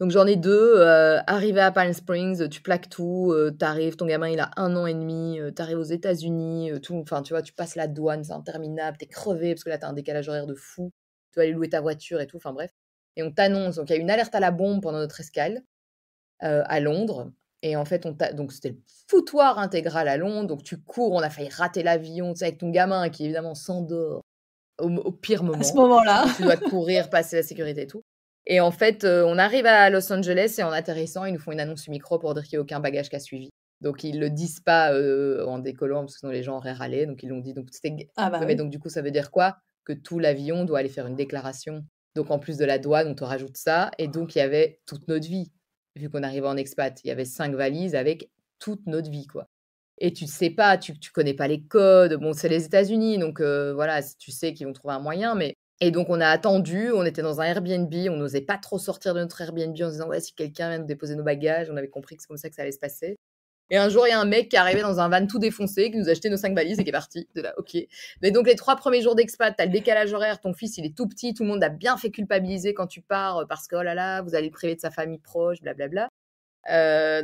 Donc, j'en ai deux. Arrivé à Palm Springs, tu plaques tout, t'arrives, ton gamin, il a 1 an et demi, t'arrives aux États-Unis, tout. Enfin, tu vois, tu passes la douane, c'est interminable, t'es crevé parce que là, t'as un décalage horaire de fou. Tu dois aller louer ta voiture et tout, enfin bref. Et on t'annonce, donc il y a une alerte à la bombe pendant notre escale à Londres. Et en fait, donc c'était le foutoir intégral à Londres, donc tu cours, on a failli rater l'avion, tu sais, avec ton gamin qui évidemment s'endort au pire moment. À ce moment-là. Tu dois courir, passer la sécurité et tout. Et en fait, on arrive à Los Angeles et en atterrissant, ils nous font une annonce au micro pour dire qu'il n'y a aucun bagage qui a suivi. Donc ils ne le disent pas en décollant, parce que sinon les gens auraient râlé, donc ils l'ont dit. Donc, mais donc du coup, ça veut dire quoi? Que tout l'avion doit aller faire une déclaration. Donc en plus de la douane, on te rajoute ça. Et donc il y avait toute notre vie. Vu qu'on arrivait en expat, il y avait 5 valises avec toute notre vie, quoi. Et tu ne sais pas, tu connais pas les codes. Bon, c'est les États-Unis, donc voilà, tu sais qu'ils vont trouver un moyen. Mais... Et donc, on a attendu, on était dans un Airbnb, on n'osait pas trop sortir de notre Airbnb en se disant, ouais, si quelqu'un vient nous déposer nos bagages, on avait compris que c'est comme ça que ça allait se passer. Et un jour, il y a un mec qui est arrivé dans un van tout défoncé, qui nous a acheté nos 5 valises et qui est parti. De là, ok. Mais donc, les 3 premiers jours d'expat, t'as le décalage horaire, ton fils, il est tout petit, tout le monde a bien fait culpabiliser quand tu pars parce que, oh là là, vous allez le priver de sa famille proche, blablabla.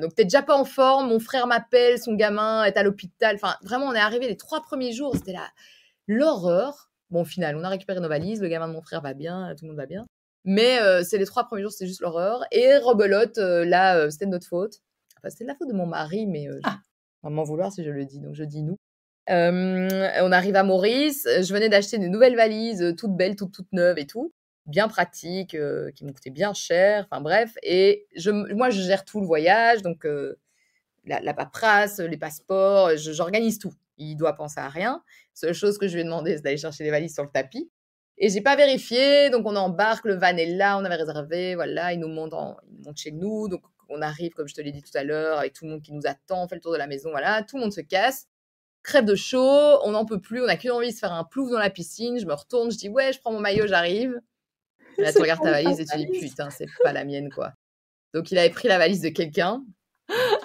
Donc, t'es déjà pas en forme, mon frère m'appelle, son gamin est à l'hôpital. Enfin, vraiment, on est arrivé les 3 premiers jours, c'était l'horreur. Bon, au final, on a récupéré nos valises, le gamin de mon frère va bien, tout le monde va bien. Mais c'est les 3 premiers jours, c'est juste l'horreur. Et rebelote, c'était de notre faute. C'est de la faute de mon mari, mais on va m'en vouloir si je le dis, donc je dis nous. On arrive à Maurice, je venais d'acheter des nouvelles valises, toutes belles, toutes neuves et tout, bien pratiques, qui m'ont coûté bien cher, enfin bref. Et moi, je gère tout le voyage, donc la paperasse, les passeports, j'organise tout. Il doit penser à rien. Seule chose que je lui ai demandé, c'est d'aller chercher les valises sur le tapis. Et j'ai pas vérifié, donc on embarque, le van est là, on avait réservé, voilà, il nous monte chez nous, donc on arrive, comme je te l'ai dit tout à l'heure, avec tout le monde qui nous attend, on fait le tour de la maison, voilà, tout le monde se casse, crève de chaud, on n'en peut plus, on n'a qu'une envie de se faire un plouf dans la piscine, je me retourne, je dis ouais, je prends mon maillot, j'arrive. Là, tu regardes ta valise et tu dis putain, c'est pas la mienne, quoi. Donc, il avait pris la valise de quelqu'un.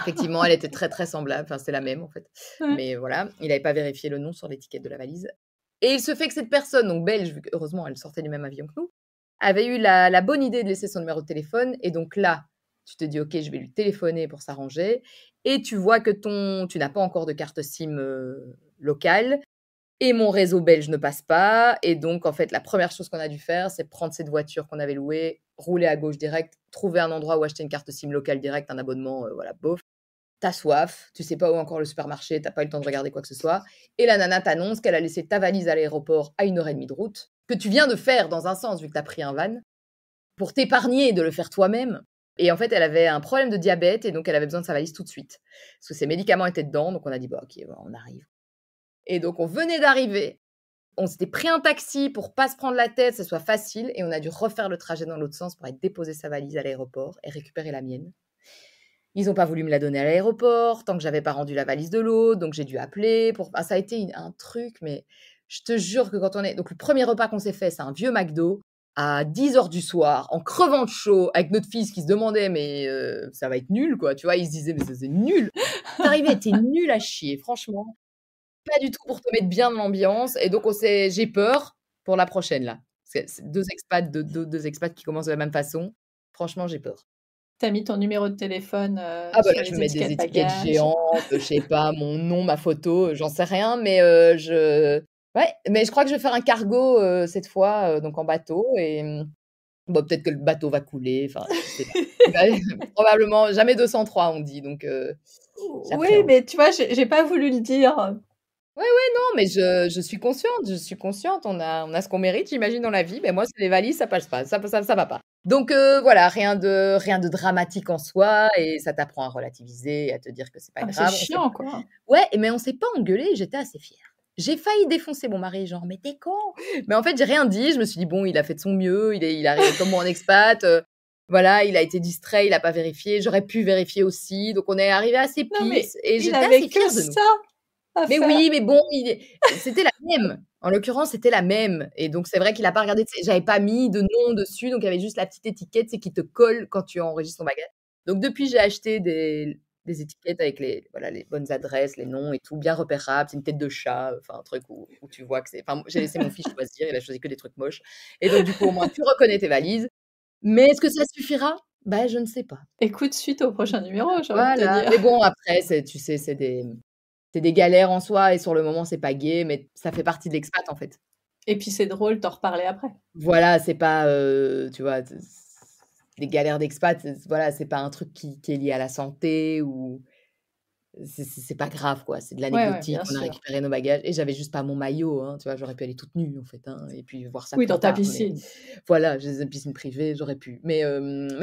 Effectivement, elle était très, très semblable, enfin, c'est la même, en fait. Ouais. Mais voilà, il n'avait pas vérifié le nom sur l'étiquette de la valise. Et il se fait que cette personne, donc belge, heureusement, elle sortait du même avion que nous, avait eu la bonne idée de laisser son numéro de téléphone. Et donc là, tu te dis, ok, je vais lui téléphoner pour s'arranger. Et tu vois que tu n'as pas encore de carte SIM locale. Et mon réseau belge ne passe pas. Et donc, en fait, la première chose qu'on a dû faire, c'est prendre cette voiture qu'on avait louée, rouler à gauche direct, trouver un endroit où acheter une carte SIM locale directe, un abonnement, voilà, bof. T'as soif, tu sais pas où encore le supermarché, t'as pas eu le temps de regarder quoi que ce soit. Et la nana t'annonce qu'elle a laissé ta valise à l'aéroport à 1h30 de route, que tu viens de faire dans un sens, vu que t'as pris un van, pour t'épargner de le faire toi-même. Et en fait, elle avait un problème de diabète et donc elle avait besoin de sa valise tout de suite. Parce que ses médicaments étaient dedans, donc on a dit, bah ok, on arrive. Et donc, on venait d'arriver, on s'était pris un taxi pour pas se prendre la tête, que ce soit facile, et on a dû refaire le trajet dans l'autre sens pour aller déposer sa valise à l'aéroport et récupérer la mienne. Ils n'ont pas voulu me la donner à l'aéroport, tant que j'avais pas rendu la valise de l'autre, donc j'ai dû appeler. Pour... Ah, ça a été un truc, mais je te jure que quand on est... Donc, le premier repas qu'on s'est fait, c'est un vieux McDo, à 10h du soir, en crevant de chaud, avec notre fils qui se demandait, mais ça va être nul, quoi, tu vois, il se disait, mais c'est nul. T'arrivais, t'es nul à chier, franchement. Pas du tout pour te mettre bien dans l'ambiance. Et donc, j'ai peur pour la prochaine, là. C'est deux expats qui commencent de la même façon. Franchement, j'ai peur. T'as mis ton numéro de téléphone sur là, je mets des étiquettes géantes, je sais pas, mon nom, ma photo, j'en sais rien. Mais ouais, mais je crois que je vais faire un cargo cette fois, donc en bateau. Et bon, peut-être que le bateau va couler. Enfin, probablement, jamais 203, on dit. Donc, oui, mais tu vois, j'ai pas voulu le dire. Ouais, non, mais je suis consciente, on a ce qu'on mérite, j'imagine, dans la vie. Mais moi, c'est les valises, ça passe pas, ça va pas. Donc voilà, rien de dramatique en soi, et ça t'apprend à relativiser, à te dire que c'est pas grave. C'est chiant, quoi. Ouais, mais on s'est pas engueulé, j'étais assez fière. J'ai failli défoncer mon mari, genre, mais t'es con. Mais en fait, j'ai rien dit, je me suis dit, bon, il a fait de son mieux, il est arrivé comme moi en expat, voilà, il a été distrait, il a pas vérifié, j'aurais pu vérifier aussi, donc on est arrivé à ses pistes, et j'étais assez fière de nous. Mais oui, mais bon, c'était la même. En l'occurrence, c'était la même. Et donc, c'est vrai qu'il n'a pas regardé. J'avais pas mis de nom dessus. Donc, il y avait juste la petite étiquette qui te colle quand tu enregistres ton bagage. Donc, depuis, j'ai acheté des étiquettes avec les bonnes adresses, les noms et tout, bien repérables. C'est une tête de chat, enfin, un truc où tu vois que c'est. Enfin, j'ai laissé mon fils choisir. Il a choisi que des trucs moches. Et donc, du coup, au moins, tu reconnais tes valises. Mais est-ce que ça suffira ? Bah, je ne sais pas. Écoute, suite au prochain numéro, j'ai envie de te dire. Mais bon, après, tu sais, c'est des. C'est des galères en soi et sur le moment, c'est pas gai, mais ça fait partie de l'expat en fait. Et puis c'est drôle, t'en reparler après. Voilà, c'est pas, tu vois, des galères d'expat, voilà, c'est pas un truc qui est lié à la santé ou. C'est pas grave quoi, c'est de l'anecdotique, on a récupéré nos bagages et j'avais juste pas mon maillot, hein, tu vois, j'aurais pu aller toute nue en fait, hein, et puis voir ça. Oui, dans ta piscine. Mais... Voilà, j'ai une piscine privée, j'aurais pu. Mais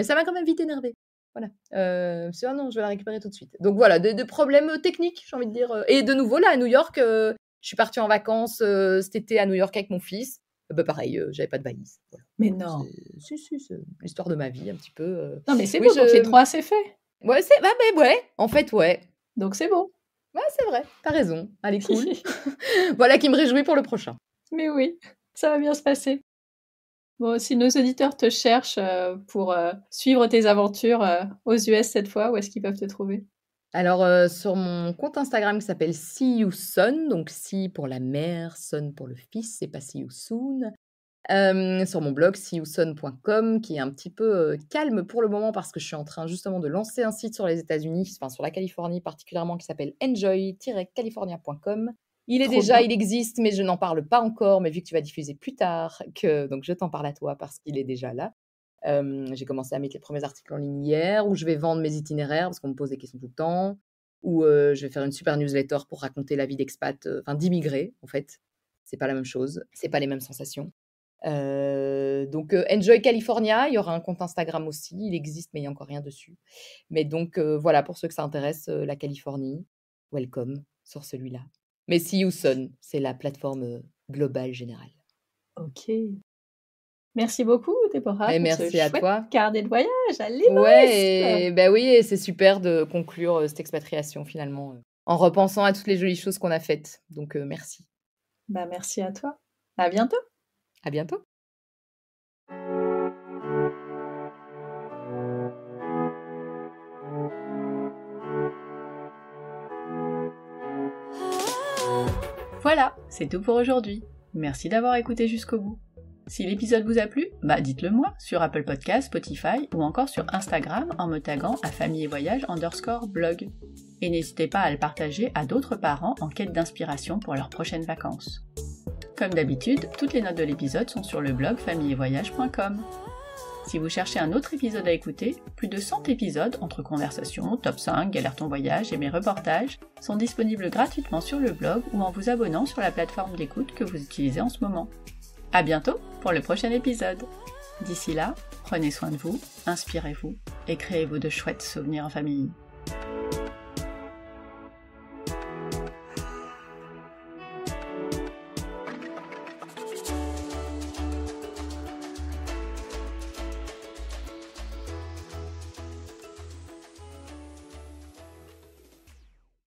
ça m'a quand même vite énervée. Voilà, ah non, je vais la récupérer tout de suite. Donc voilà, des problèmes techniques, j'ai envie de dire. Et de nouveau, là, à New York, je suis partie en vacances cet été à New York avec mon fils. Bah, pareil, j'avais pas de valise. Voilà. Mais non. C'est l'histoire de ma vie, un petit peu. Non, mais c'est bon, donc les trois, c'est fait. Ouais, en fait, ouais. Donc c'est bon. Ouais, c'est vrai, t'as raison. Allez, cool. Voilà qui me réjouit pour le prochain. Mais oui, ça va bien se passer. Bon, si nos auditeurs te cherchent pour suivre tes aventures aux US cette fois, où est-ce qu'ils peuvent te trouver ? Alors, sur mon compte Instagram qui s'appelle See You Son, donc See pour la mère, Son pour le fils, c'est pas See You Soon. Sur mon blog seeyouson.com qui est un petit peu calme pour le moment parce que je suis en train justement de lancer un site sur les États-Unis, enfin sur la Californie particulièrement, qui s'appelle enjoy-california.com. Il existe, mais je n'en parle pas encore. Mais vu que tu vas diffuser plus tard, donc je t'en parle à toi parce qu'il est déjà là. J'ai commencé à mettre les premiers articles en ligne hier, où je vais vendre mes itinéraires parce qu'on me pose des questions tout le temps, où je vais faire une super newsletter pour raconter la vie d'expat, enfin d'immigrés en fait. C'est pas la même chose, c'est pas les mêmes sensations. Donc Enjoy California, il y aura un compte Instagram aussi, il existe mais il n'y a encore rien dessus. Mais donc voilà, pour ceux que ça intéresse, la Californie, welcome sur celui-là. Mais See You Son, c'est la plateforme globale générale. Ok. Merci beaucoup, Déborah. Et merci à toi. Carnet de voyage à Limoges. Ouais, ben oui, et c'est super de conclure cette expatriation finalement en repensant à toutes les jolies choses qu'on a faites. Donc merci. Bah merci à toi. À bientôt. À bientôt. Voilà, c'est tout pour aujourd'hui. Merci d'avoir écouté jusqu'au bout. Si l'épisode vous a plu, bah dites-le moi sur Apple Podcasts, Spotify ou encore sur Instagram en me taguant à familleetvoyages_blog. et n'hésitez pas à le partager à d'autres parents en quête d'inspiration pour leurs prochaines vacances. Comme d'habitude, toutes les notes de l'épisode sont sur le blog familleetvoyages.com. Si vous cherchez un autre épisode à écouter, plus de 100 épisodes entre conversations, top 5, galère ton voyage et mes reportages sont disponibles gratuitement sur le blog ou en vous abonnant sur la plateforme d'écoute que vous utilisez en ce moment. À bientôt pour le prochain épisode. D'ici là, prenez soin de vous, inspirez-vous et créez-vous de chouettes souvenirs en famille.